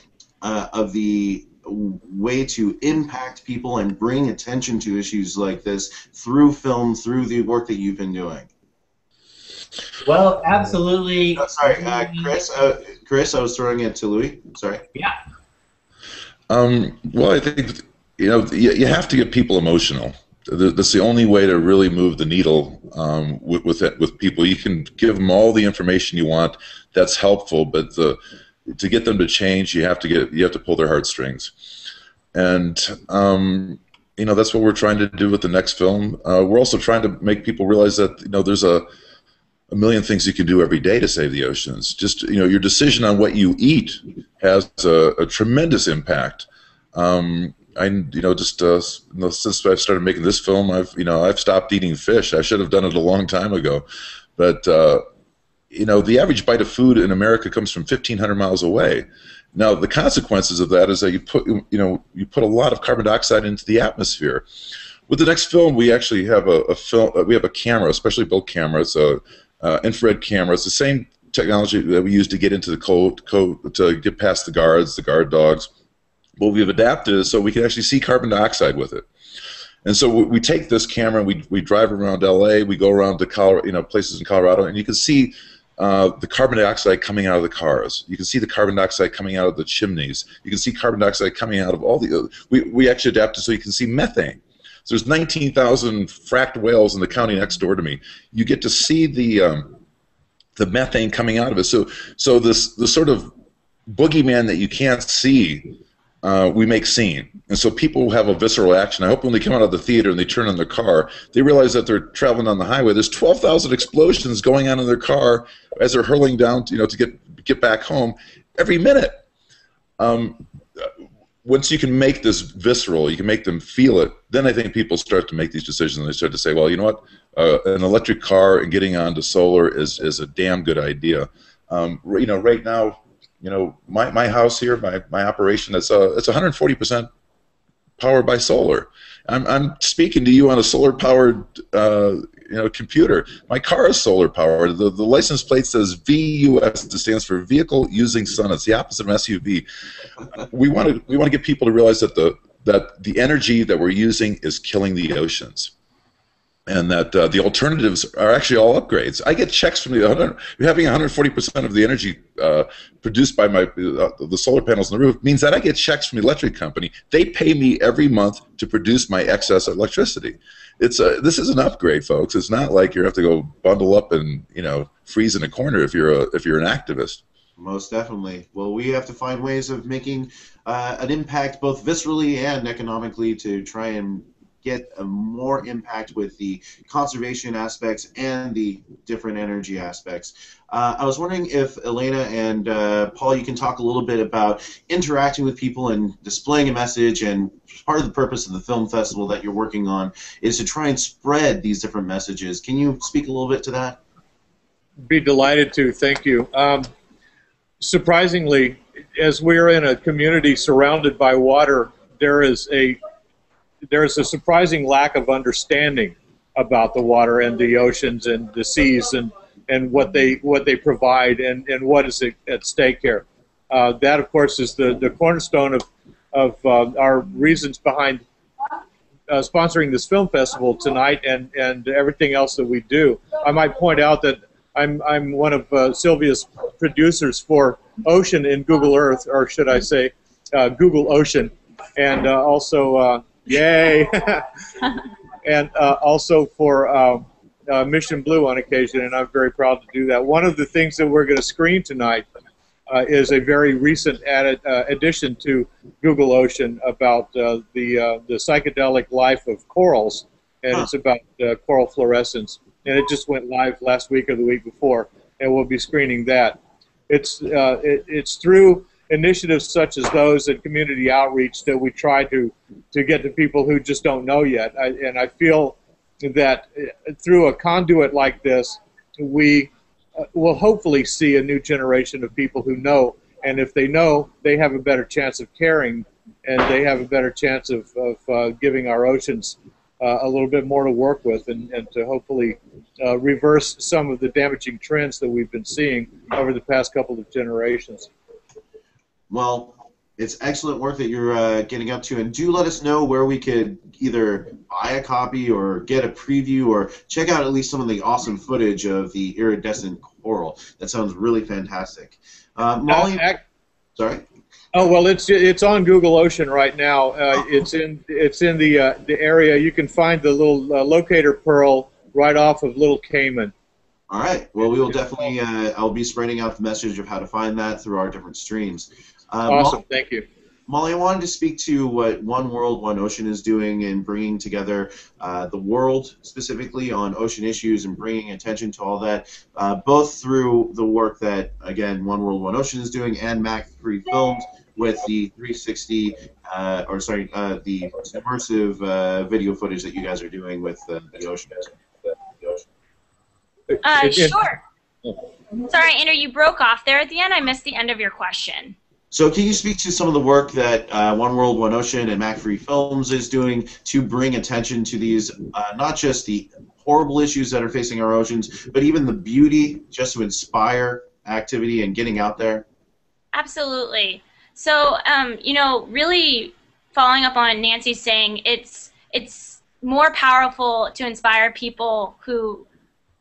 uh, of the way to impact people and bring attention to issues like this through film, through the work that you've been doing. Well, absolutely. Oh, sorry, uh, Chris. Uh, Chris, I was throwing it to Louis. Sorry. Yeah. Um, well, I think you know you, you have to get people emotional. That's the only way to really move the needle um, with with, it, with people. You can give them all the information you want. That's helpful, but the to get them to change, you have to get you have to pull their heartstrings, and um, you know that's what we're trying to do with the next film. Uh, we're also trying to make people realize that you know there's a a million things you can do every day to save the oceans. Just you know, your decision on what you eat has a, a tremendous impact. Um, I you know just uh, you know, since I've started making this film, I've you know I've stopped eating fish. I should have done it a long time ago, but uh, you know the average bite of food in America comes from fifteen hundred miles away. Now the consequences of that is that you put you know you put a lot of carbon dioxide into the atmosphere. With the next film, we actually have a, a film. We have a camera, a specially built camera. It's a Uh, infrared cameras, the same technology that we use to get into the cove, cove, to get past the guards, the guard dogs. What we've adapted is so we can actually see carbon dioxide with it. And so we, we take this camera, and we, we drive around L A, we go around to Colorado, you know, places in Colorado, and you can see uh, the carbon dioxide coming out of the cars. You can see the carbon dioxide coming out of the chimneys. You can see carbon dioxide coming out of all the other. We, we actually adapted so you can see methane. So there's nineteen thousand fracked whales in the county next door to me. You get to see the um, the methane coming out of it. So so this the sort of boogeyman that you can't see, uh, we make seen. And so people have a visceral action. I hope when they come out of the theater and they turn on their car, they realize that they're traveling on the highway. There's twelve thousand explosions going on in their car as they're hurling down, to, you know, to get get back home every minute. Um, Once you can make this visceral, you can make them feel it, then I think people start to make these decisions and they start to say, well, you know what, uh, an electric car and getting onto solar is, is a damn good idea. Um, you know, right now, you know, my, my house here, my, my operation, that's uh, it's one hundred forty percent powered by solar. I'm, I'm speaking to you on a solar-powered uh, you know, computer. My car is solar powered. The, the license plate says V U S. It stands for Vehicle Using Sun. It's the opposite of an S U V. We want to we want to get people to realize that the that the energy that we're using is killing the oceans, and that uh, the alternatives are actually all upgrades. I get checks from the one hundred, having one hundred forty percent of the energy uh, produced by my uh, the solar panels on the roof means that I get checks from the electric company. They pay me every month to produce my excess electricity. It's a, this is an upgrade, folks. It's not like you have to go bundle up and, you know, freeze in a corner if you're a, if you're an activist. Most definitely. Well, we have to find ways of making uh, an impact both viscerally and economically to try and get a more impact with the conservation aspects and the different energy aspects. Uh, I was wondering if Elena and uh, Paul, you can talk a little bit about interacting with people and displaying a message, and part of the purpose of the film festival that you're working on is to try and spread these different messages. Can you speak a little bit to that? Be delighted to. Thank you. Um, surprisingly, as we're in a community surrounded by water, there is a there is a surprising lack of understanding about the water and the oceans and the seas and, and what they what they provide and, and what is at stake here. Uh, that, of course, is the, the cornerstone of, of uh, our reasons behind uh, sponsoring this film festival tonight and, and everything else that we do. I might point out that I'm, I'm one of uh, Sylvia's producers for Ocean in Google Earth, or should I say uh, Google Ocean, and uh, also... Uh, Yay! and uh, also for uh, uh, Mission Blue on occasion, and I'm very proud to do that. One of the things that we're going to screen tonight uh, is a very recent added, uh, addition to Google Ocean about uh, the uh, the psychedelic life of corals, and huh. it's about uh, coral fluorescence. And it just went live last week or the week before, and we'll be screening that. It's uh, it, it's through initiatives such as those and community outreach that we try to to get to people who just don't know yet. I, and I feel that through a conduit like this, we uh, will hopefully see a new generation of people who know. And if they know, they have a better chance of caring, and they have a better chance of, of uh, giving our oceans uh, a little bit more to work with, and, and to hopefully uh, reverse some of the damaging trends that we've been seeing over the past couple of generations. Well, it's excellent work that you're uh, getting up to, and do let us know where we could either buy a copy or get a preview or check out at least some of the awesome footage of the iridescent coral. That sounds really fantastic. Uh, Molly, uh, sorry. Oh well, it's it's on Google Ocean right now. Uh, it's in it's in the uh, the area. You can find the little uh, locator pearl right off of Little Cayman. All right. Well, we will definitely. Uh, I'll be spreading out the message of how to find that through our different streams. Um, awesome, Molly, thank you. Molly, I wanted to speak to what One World, One Ocean is doing in bringing together uh, the world specifically on ocean issues and bringing attention to all that, uh, both through the work that, again, One World, One Ocean is doing and Mac three Films with the three sixty, uh, or sorry, uh, the immersive uh, video footage that you guys are doing with uh, the ocean. Uh, sure. Sorry, Andrew, you broke off there at the end. I missed the end of your question. So can you speak to some of the work that uh, One World, One Ocean and Mac three Films is doing to bring attention to these, uh, not just the horrible issues that are facing our oceans, but even the beauty, just to inspire activity and getting out there? Absolutely. So, um, you know, really following up on Nancy saying, it's it's more powerful to inspire people who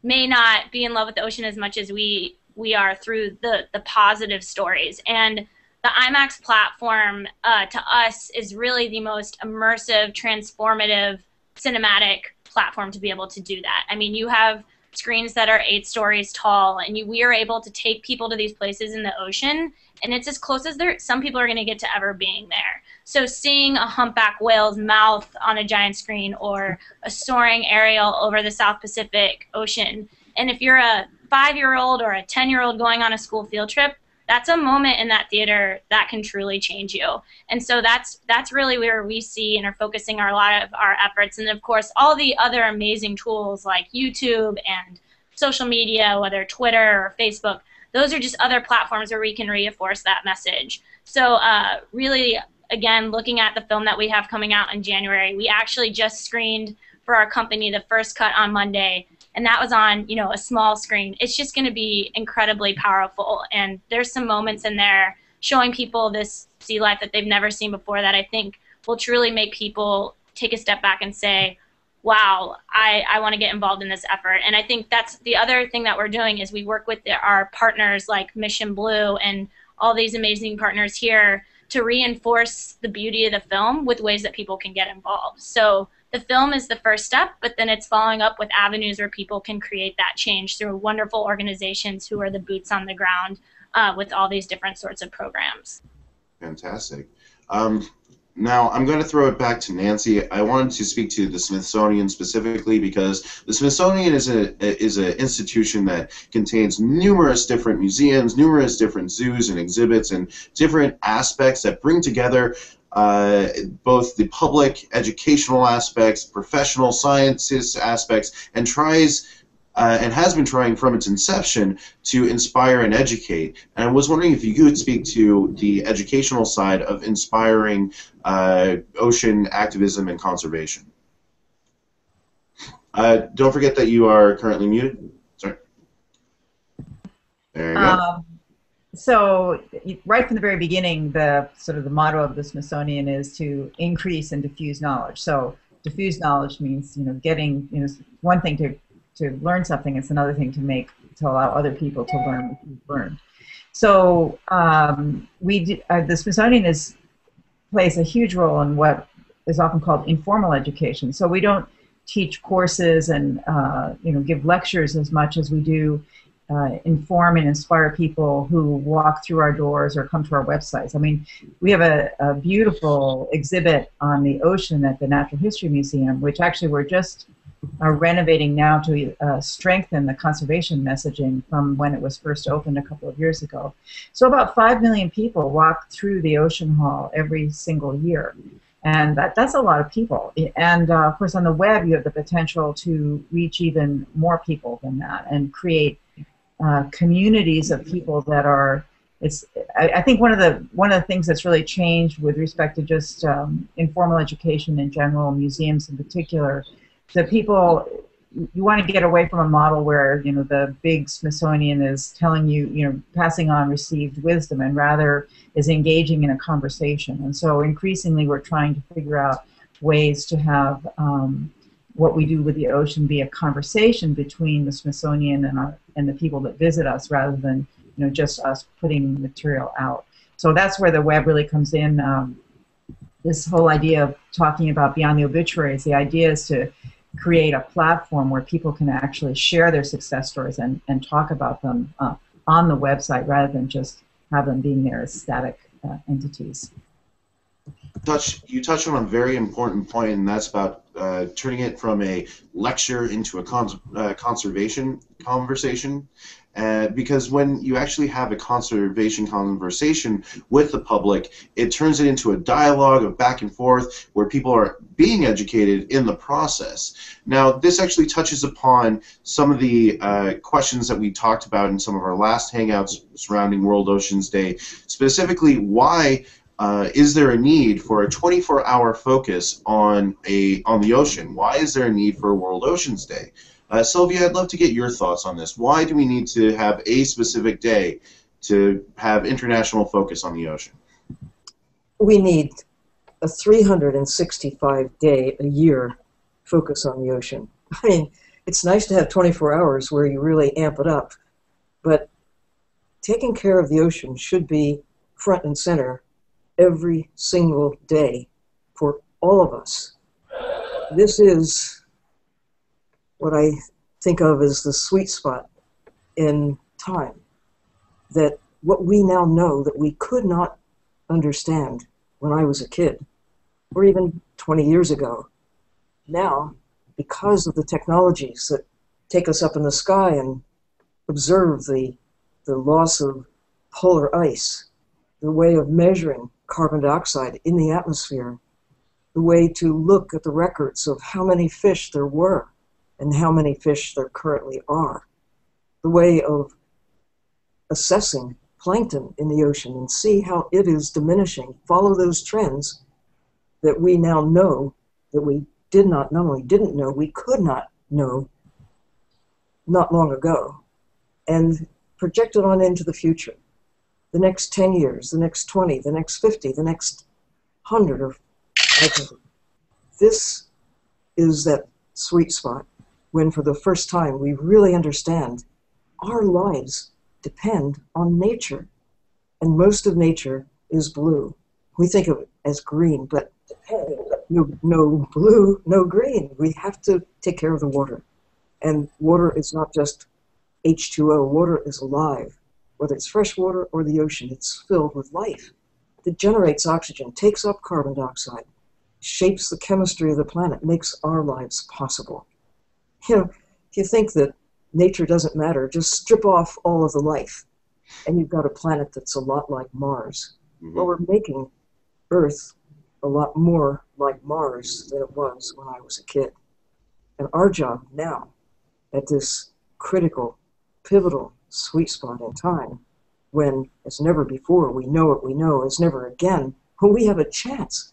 may not be in love with the ocean as much as we we are through the the positive stories. And the IMAX platform, uh, to us, is really the most immersive, transformative, cinematic platform to be able to do that. I mean, you have screens that are eight stories tall, and you, we are able to take people to these places in the ocean, and it's as close as there, some people are going to get to ever being there. So seeing a humpback whale's mouth on a giant screen, or a soaring aerial over the South Pacific Ocean, and if you're a five-year-old or a ten-year-old going on a school field trip, that's a moment in that theater that can truly change you. And so that's that's really where we see and are focusing our, a lot of our efforts. And, of course, all the other amazing tools like YouTube and social media, whether Twitter or Facebook, those are just other platforms where we can reinforce that message. So uh, really, again, looking at the film that we have coming out in January, we actually just screened for our company the first cut on Monday, and that was on, you know, a small screen. It's just going to be incredibly powerful, and there's some moments in there showing people this sea life that they've never seen before that I think will truly make people take a step back and say, wow, I, I want to get involved in this effort. And I think that's the other thing that we're doing is we work with our partners like Mission Blue and all these amazing partners here to reinforce the beauty of the film with ways that people can get involved. So the film is the first step, but then it's following up with avenues where people can create that change through wonderful organizations who are the boots on the ground uh, with all these different sorts of programs. Fantastic. Um, Now, I'm going to throw it back to Nancy. I wanted to speak to the Smithsonian specifically because the Smithsonian is a is an institution that contains numerous different museums, numerous different zoos and exhibits, and different aspects that bring together uh, both the public, educational aspects, professional sciences aspects, and tries Uh, and has been trying from its inception to inspire and educate. And I was wondering if you could speak to the educational side of inspiring uh, ocean activism and conservation. Uh, don't forget that you are currently muted. Sorry. There you go. Um, so right from the very beginning, the sort of the motto of the Smithsonian is to increase and diffuse knowledge. So diffuse knowledge means, you know, getting, you know, one thing to to learn something, it's another thing to make, to allow other people to learn what you've learned. So um, we do, uh, the Smithsonian is, plays a huge role in what is often called informal education. So we don't teach courses and uh, you know, give lectures as much as we do uh, inform and inspire people who walk through our doors or come to our websites. I mean, we have a, a beautiful exhibit on the ocean at the Natural History Museum, which actually we're just are renovating now to uh, strengthen the conservation messaging from when it was first opened a couple of years ago. So about five million people walk through the Ocean Hall every single year, and that, that's a lot of people. And uh, of course on the web you have the potential to reach even more people than that and create uh, communities of people that are, it's, I, I think one of the one of the things that's really changed with respect to just um, informal education in general, museums in particular, the people, you want to get away from a model where, you know, the big Smithsonian is telling you, you know, passing on received wisdom, and rather is engaging in a conversation. And so increasingly we're trying to figure out ways to have um, what we do with the ocean be a conversation between the Smithsonian and, our, and the people that visit us, rather than, you know, just us putting material out. So that's where the web really comes in. Um, this whole idea of talking about Beyond the Obituaries, the idea is to create a platform where people can actually share their success stories and, and talk about them uh, on the website, rather than just have them being there as static uh, entities. Touch, you touched on a very important point, and that's about uh, turning it from a lecture into a cons uh, conservation conversation. Uh, because when you actually have a conservation conversation with the public, it turns it into a dialogue of back and forth where people are being educated in the process. Now, this actually touches upon some of the uh, questions that we talked about in some of our last Hangouts surrounding World Oceans Day, specifically why Uh, is there a need for a twenty-four hour focus on a on the ocean? Why is there a need for World Oceans Day? Uh, Sylvia, I'd love to get your thoughts on this. Why do we need to have a specific day to have international focus on the ocean? We need a three hundred sixty-five day a year focus on the ocean. I mean, it's nice to have twenty-four hours where you really amp it up, but taking care of the ocean should be front and center every single day for all of us. This is what I think of as the sweet spot in time, that what we now know that we could not understand when I was a kid, or even twenty years ago. Now, because of the technologies that take us up in the sky and observe the, the loss of polar ice, the way of measuring carbon dioxide in the atmosphere, the way to look at the records of how many fish there were and how many fish there currently are, the way of assessing plankton in the ocean and see how it is diminishing, follow those trends that we now know that we did not know, we didn't know, we could not know not long ago and project it on into the future, the next ten years, the next twenty, the next fifty, the next one hundred or five hundred. This is that sweet spot when for the first time we really understand our lives depend on nature, and most of nature is blue. We think of it as green, but no, no blue, no green. We have to take care of the water. And water is not just H two O. Water is alive. Whether it's fresh water or the ocean, it's filled with life that generates oxygen, takes up carbon dioxide, shapes the chemistry of the planet, makes our lives possible. You know, if you think that nature doesn't matter, just strip off all of the life, and you've got a planet that's a lot like Mars. Mm-hmm. Well, we're making Earth a lot more like Mars than it was when I was a kid. And our job now, at this critical, pivotal sweet spot in time, when, as never before, we know what we know as never again, when we have a chance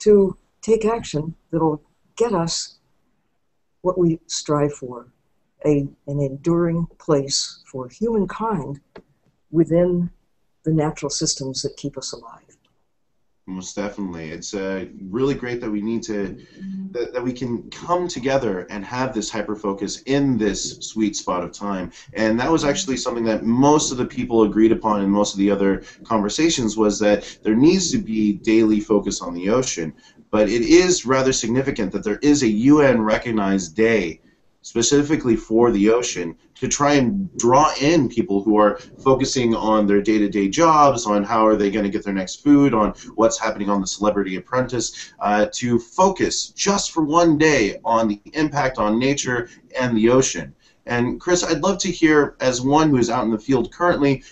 to take action that'll get us what we strive for, a, an enduring place for humankind within the natural systems that keep us alive. Most definitely. It's uh, really great that we need to, that, that we can come together and have this hyper-focus in this sweet spot of time. And that was actually something that most of the people agreed upon in most of the other conversations, was that there needs to be daily focus on the ocean. But it is rather significant that there is a U N-recognized day specifically for the ocean, to try and draw in people who are focusing on their day-to-day jobs, on how are they going to get their next food, on what's happening on The Celebrity Apprentice, uh, to focus just for one day on the impact on nature and the ocean. And Chris, I'd love to hear, as one who is out in the field currently,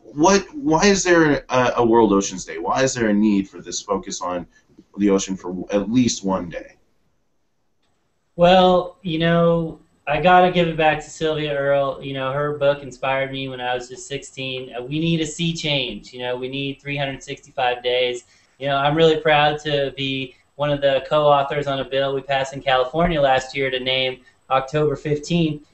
what, why is there a, a World Oceans Day? Why is there a need for this focus on the ocean for at least one day? Well, you know, I gotta give it back to Sylvia Earle. You know, her book inspired me when I was just sixteen. We need a sea change. You know, we need three hundred sixty-five days. You know, I'm really proud to be one of the co-authors on a bill we passed in California last year to name October fifteenth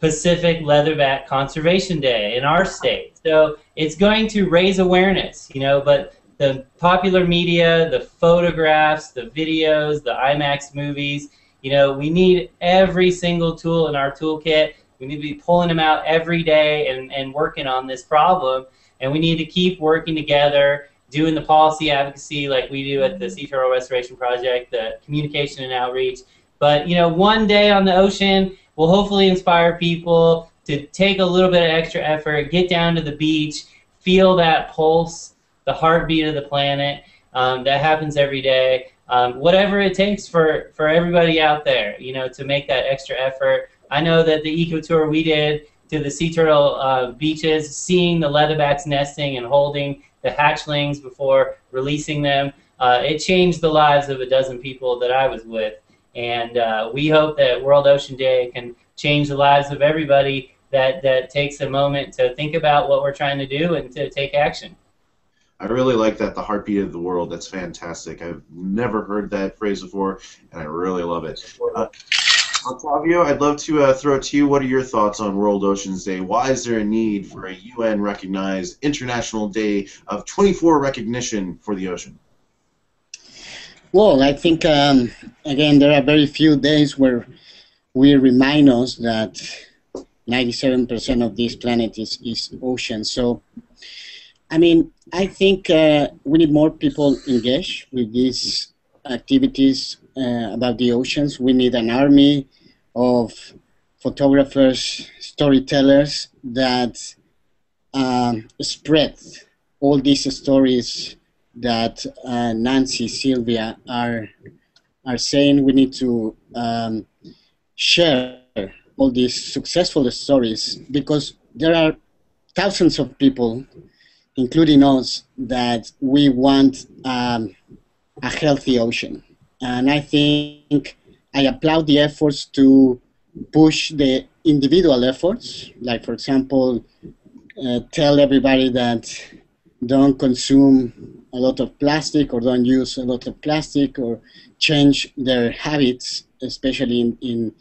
Pacific Leatherback Conservation Day in our state. So it's going to raise awareness, you know, but the popular media, the photographs, the videos, the IMAX movies, you know, we need every single tool in our toolkit. We need to be pulling them out every day and, and working on this problem. And we need to keep working together, doing the policy advocacy like we do at the Sea Turtle Restoration Project, the communication and outreach. But, you know, one day on the ocean will hopefully inspire people to take a little bit of extra effort, get down to the beach, feel that pulse, the heartbeat of the planet. Um, that happens every day. Um, whatever it takes for, for everybody out there, you know, to make that extra effort. I know that the eco tour we did to the sea turtle uh, beaches, seeing the leatherbacks nesting and holding the hatchlings before releasing them, uh, it changed the lives of a dozen people that I was with. And uh, we hope that World Ocean Day can change the lives of everybody that, that takes a moment to think about what we're trying to do and to take action. I really like that, the heartbeat of the world. That's fantastic. I've never heard that phrase before, and I really love it. Uh, Octavio, I'd love to uh, throw it to you. What are your thoughts on World Oceans Day? Why is there a need for a U N-recognized International Day of twenty-four recognition for the ocean? Well, I think, um, again, there are very few days where we remind us that ninety-seven percent of this planet is, is ocean. So, I mean, I think uh, we need more people engaged with these activities uh, about the oceans. We need an army of photographers, storytellers that um, spread all these stories that uh, Nancy, Sylvia are are saying. We need to um, share all these successful stories, because there are thousands of people, including us, that we want um, a healthy ocean. And I think I applaud the efforts to push the individual efforts, like, for example, uh, tell everybody that don't consume a lot of plastic or don't use a lot of plastic, or change their habits, especially in, in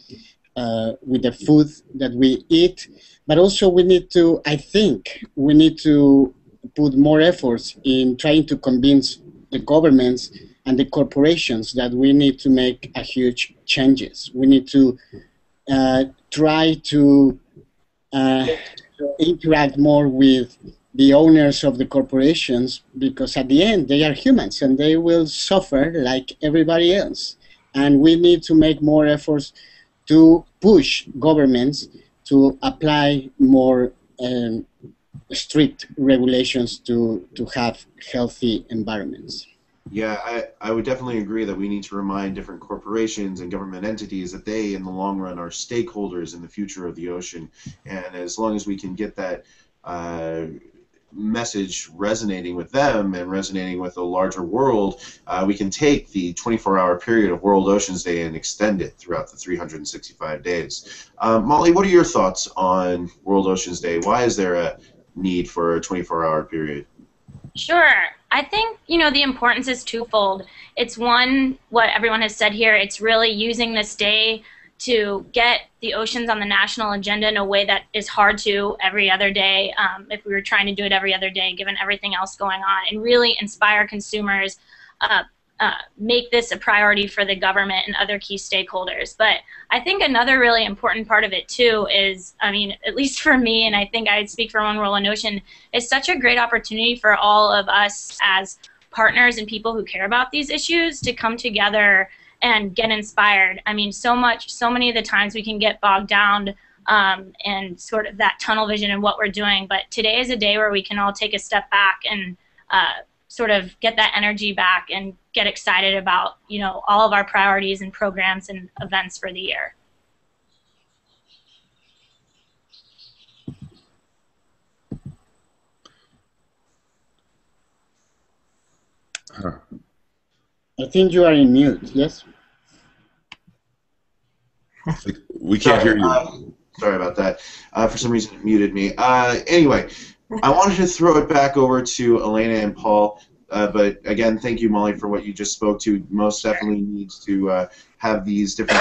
uh, with the food that we eat. But also we need to, I think, we need to put more efforts in trying to convince the governments and the corporations that we need to make a huge changes. We need to uh, try to uh, interact more with the owners of the corporations, because at the end they are humans and they will suffer like everybody else. And we need to make more efforts to push governments to apply more um, strict regulations to, to have healthy environments. Yeah, I, I would definitely agree that we need to remind different corporations and government entities that they, in the long run, are stakeholders in the future of the ocean. And as long as we can get that uh, message resonating with them and resonating with the larger world, uh, we can take the twenty-four hour period of World Oceans Day and extend it throughout the three hundred sixty-five days. Uh, Molly, what are your thoughts on World Oceans Day? Why is there a need for a twenty-four hour period? Sure. I think, you know, the importance is twofold. It's one, what everyone has said here, it's really using this day to get the oceans on the national agenda in a way that is hard to every other day, um, if we were trying to do it every other day, given everything else going on, and really inspire consumers, uh, uh, make this a priority for the government and other key stakeholders. But I think another really important part of it, too, is, I mean, at least for me, and I think I speak for One World One Ocean, it's such a great opportunity for all of us as partners and people who care about these issues to come together and get inspired. I mean, so much, so many of the times we can get bogged down um, in sort of that tunnel vision and what we're doing, but today is a day where we can all take a step back and uh, sort of get that energy back and get excited about, you know, all of our priorities and programs and events for the year. Huh. I think you are in mute, yes? We can't sorry, hear you. Uh, sorry about that. Uh, for some reason it muted me. Uh, anyway, I wanted to throw it back over to Elena and Paul, uh, but again, thank you, Molly, for what you just spoke to. Most definitely needs to uh, have these different...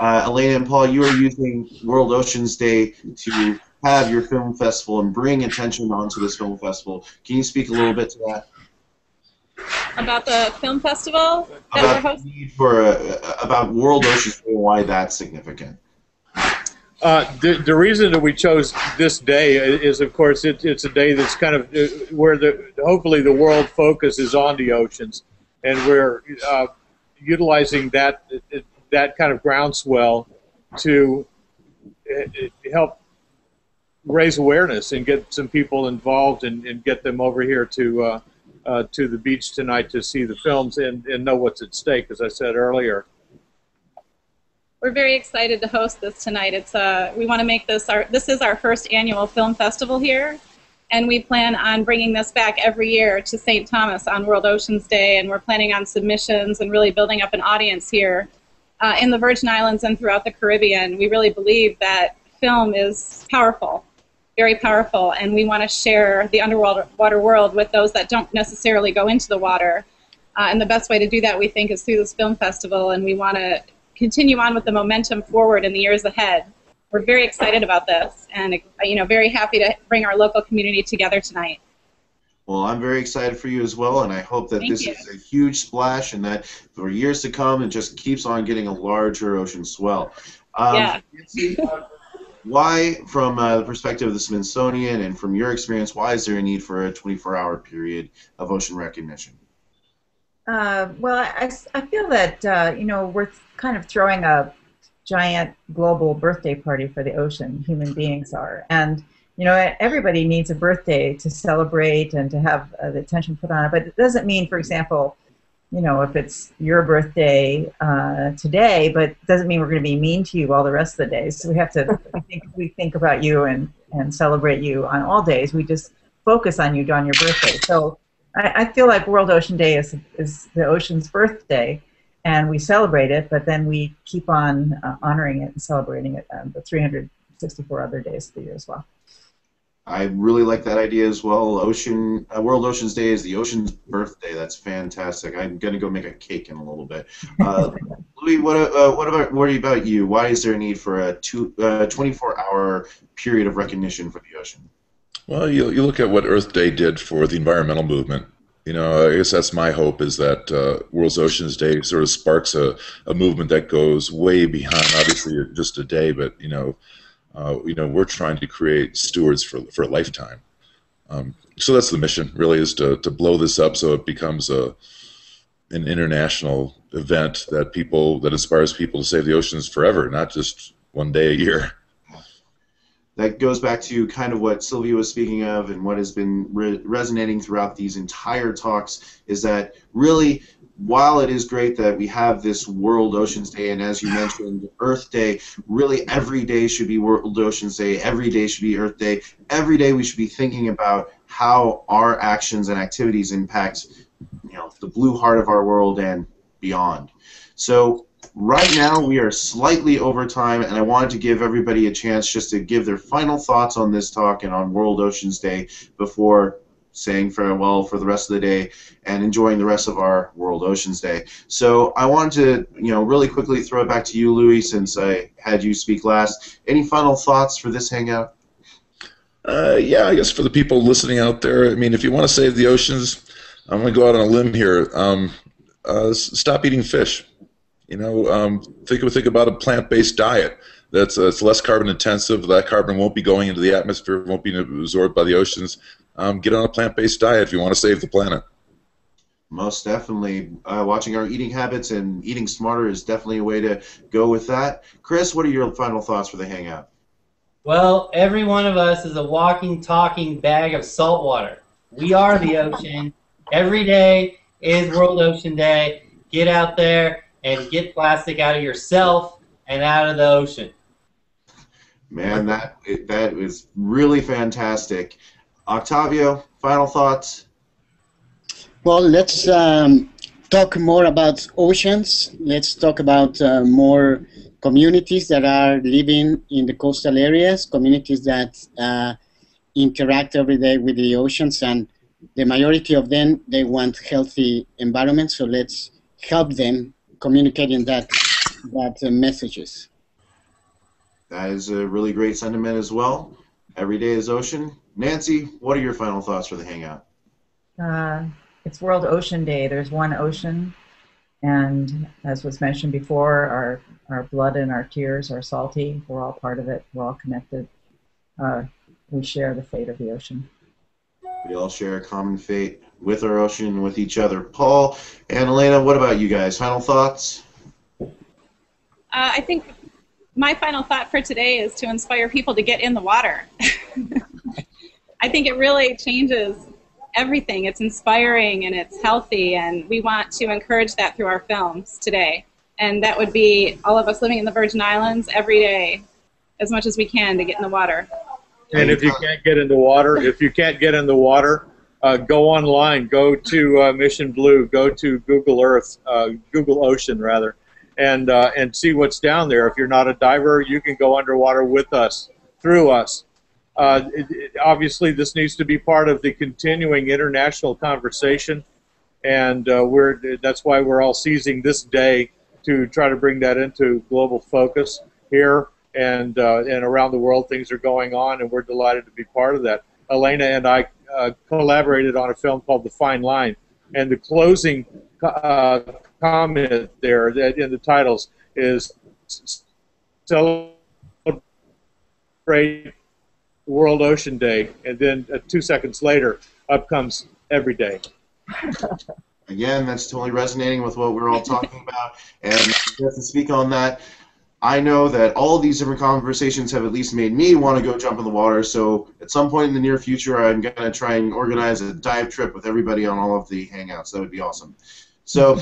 Uh, Elena and Paul, you are using World Oceans Day to have your film festival and bring attention onto this film festival. Can you speak a little bit to that? About the film festival that about we're hosting? Need for a, about World Oceans Day, why that's significant. Uh, the, the reason that we chose this day is, of course, it, it's a day that's kind of where the hopefully the world focus is on the oceans, and we're uh, utilizing that that kind of groundswell to help raise awareness and get some people involved and, and get them over here to. Uh, Uh, to the beach tonight to see the films and, and know what's at stake, as I said earlier. We're very excited to host this tonight. It's uh, we want to make this our, this is our first annual film festival here, and we plan on bringing this back every year to Saint Thomas on World Oceans Day, and we're planning on submissions and really building up an audience here uh, in the Virgin Islands and throughout the Caribbean. We really believe that film is powerful. Very powerful, and we want to share the underwater world with those that don't necessarily go into the water. Uh, and the best way to do that, we think, is through this film festival, and we want to continue on with the momentum forward in the years ahead. We're very excited about this, and you know, very happy to bring our local community together tonight. Well, I'm very excited for you as well, and I hope that Thank this you. Is a huge splash, and that for years to come, it just keeps on getting a larger ocean swell. Um, yeah. Why, from uh, the perspective of the Smithsonian and from your experience, why is there a need for a twenty-four hour period of ocean recognition? Uh, well, I, I feel that, uh, you know, we're kind of throwing a giant global birthday party for the ocean, human beings are. And, you know, everybody needs a birthday to celebrate and to have uh, the attention put on it. But it doesn't mean, for example, you know, if it's your birthday uh, today, but doesn't mean we're going to be mean to you all the rest of the days. So we have to think, we think about you and, and celebrate you on all days. We just focus on you on your birthday. So I, I feel like World Ocean Day is, is the ocean's birthday, and we celebrate it, but then we keep on uh, honoring it and celebrating it um, the three hundred sixty-four other days of the year as well. I really like that idea as well. Ocean uh, World Oceans Day is the ocean's birthday. That's fantastic. I'm going to go make a cake in a little bit. Uh, Louis, what, uh, what about what about you? Why is there a need for a two, uh, twenty-four hour period of recognition for the ocean? Well, you, you look at what Earth Day did for the environmental movement. You know, I guess that's my hope, is that uh, World's Oceans Day sort of sparks a, a movement that goes way beyond, obviously, just a day. But, you know, uh, you know, we're trying to create stewards for, for a lifetime. Um, so that's the mission, really, is to, to blow this up so it becomes a an international event that people that inspires people to save the oceans forever, not just one day a year. That goes back to kind of what Sylvia was speaking of, and what has been re resonating throughout these entire talks is that really, while it is great that we have this World Oceans Day, and as you mentioned, Earth Day, really every day should be World Oceans Day, every day should be Earth Day, every day we should be thinking about how our actions and activities impact, you know, the blue heart of our world and beyond. So right now we are slightly over time, and I wanted to give everybody a chance just to give their final thoughts on this talk and on World Oceans Day before saying farewell for the rest of the day and enjoying the rest of our World Oceans Day. So I wanted to, you know, really quickly throw it back to you, Louis, since I had you speak last. Any final thoughts for this hangout? Uh, yeah, I guess for the people listening out there, I mean, if you want to save the oceans, I'm going to go out on a limb here. Um, uh, stop eating fish. You know, um, think, think about a plant-based diet that's, uh, that's less carbon-intensive. That carbon won't be going into the atmosphere, won't be absorbed by the oceans. Um, get on a plant-based diet if you want to save the planet. Most definitely. Uh, watching our eating habits and eating smarter is definitely a way to go with that. Chris, what are your final thoughts for the hangout? Well, every one of us is a walking, talking bag of salt water. We are the ocean. Every day is World Ocean Day. Get out there and get plastic out of yourself and out of the ocean. Man, that, that is really fantastic. Octavio, final thoughts? Well, let's um, talk more about oceans. Let's talk about uh, more communities that are living in the coastal areas, communities that uh, interact every day with the oceans, and the majority of them, they want healthy environments, so let's help them communicating that, that uh, messages. That is a really great sentiment as well. Every day is ocean. Nancy, what are your final thoughts for the hangout? Uh, it's World Ocean Day. There's one ocean, and as was mentioned before, our, our blood and our tears are salty. We're all part of it. We're all connected. Uh, we share the fate of the ocean. We all share a common fate with our ocean, with each other. Paul and Elena, what about you guys? Final thoughts? Uh, I think my final thought for today is to inspire people to get in the water. I think it really changes everything. It's inspiring and it's healthy, and we want to encourage that through our films today. And that would be all of us living in the Virgin Islands every day, as much as we can, to get in the water. And if you can't get in the water, if you can't get in the water, uh, go online. Go to uh, Mission Blue. Go to Google Earth, uh, Google Ocean rather, and uh, and see what's down there. If you're not a diver, you can go underwater with us, through us. Uh, it, it, obviously, this needs to be part of the continuing international conversation, and uh, we're that's why we're all seizing this day to try to bring that into global focus here, and uh, and around the world things are going on, and we're delighted to be part of that. Elena and I uh, collaborated on a film called The Fine Line, and the closing uh, comment there in the titles is celebrate World Ocean Day, and then uh, two seconds later, up comes every day. Again, that's totally resonating with what we're all talking about, and just to speak on that, I know that all of these different conversations have at least made me want to go jump in the water, so at some point in the near future, I'm going to try and organize a dive trip with everybody on all of the hangouts. That would be awesome. So,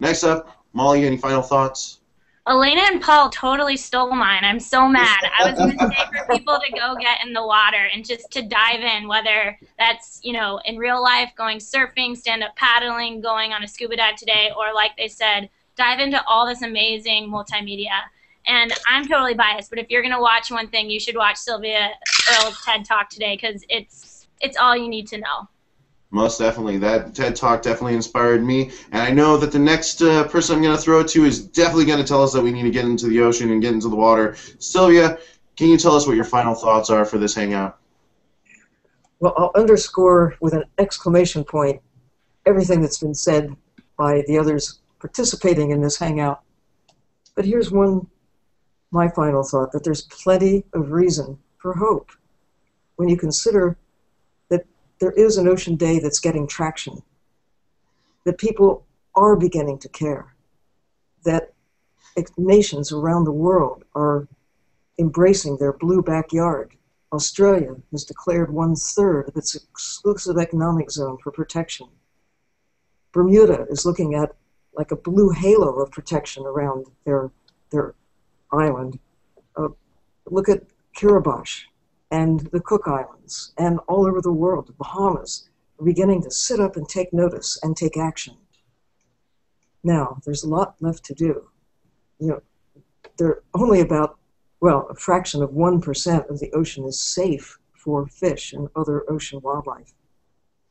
next up, Molly, any final thoughts? Elena and Paul totally stole mine. I'm so mad. I was going to say for people to go get in the water and just to dive in, whether that's, you know, in real life, going surfing, stand-up paddling, going on a scuba dive today, or like they said, dive into all this amazing multimedia. And I'm totally biased, but if you're going to watch one thing, you should watch Sylvia Earle's TED Talk today, because it's, it's all you need to know. Most definitely. That TED Talk definitely inspired me, and I know that the next uh, person I'm going to throw it to is definitely going to tell us that we need to get into the ocean and get into the water. Sylvia, can you tell us what your final thoughts are for this hangout? Well, I'll underscore with an exclamation point everything that's been said by the others participating in this hangout. But here's one, my final thought, that there's plenty of reason for hope when you consider there is an Ocean Day that's getting traction, that people are beginning to care, that nations around the world are embracing their blue backyard. Australia has declared one-third of its exclusive economic zone for protection. Bermuda is looking at like a blue halo of protection around their, their island. Uh, look at Kiribati and the Cook Islands, and all over the world, the Bahamas, are beginning to sit up and take notice and take action. Now, there's a lot left to do. You know, they're only about, well, a fraction of one percent of the ocean is safe for fish and other ocean wildlife.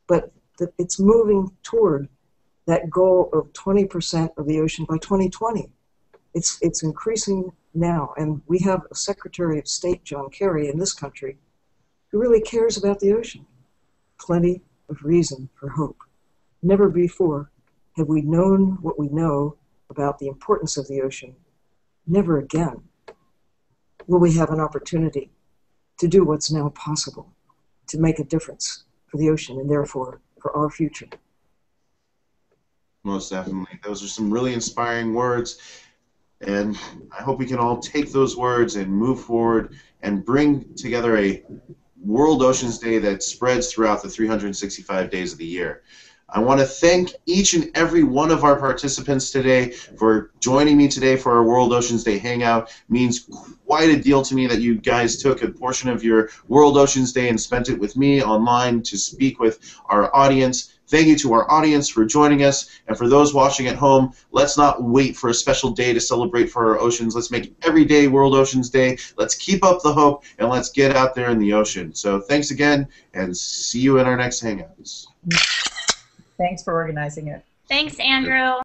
But it's moving toward that goal of twenty percent of the ocean by twenty twenty. It's, it's increasing now, and we have a Secretary of State, John Kerry, in this country who really cares about the ocean. Plenty of reason for hope. Never before have we known what we know about the importance of the ocean. Never again will we have an opportunity to do what's now possible, to make a difference for the ocean and therefore for our future. Most definitely. Those are some really inspiring words. And I hope we can all take those words and move forward and bring together a World Oceans Day that spreads throughout the three hundred sixty-five days of the year. I want to thank each and every one of our participants today for joining me today for our World Oceans Day Hangout. It means quite a deal to me that you guys took a portion of your World Oceans Day and spent it with me online to speak with our audience. Thank you to our audience for joining us, and for those watching at home, let's not wait for a special day to celebrate for our oceans. Let's make every day World Oceans Day. Let's keep up the hope, and let's get out there in the ocean. So thanks again, and see you in our next Hangouts. Thanks for organizing it. Thanks, Andrew.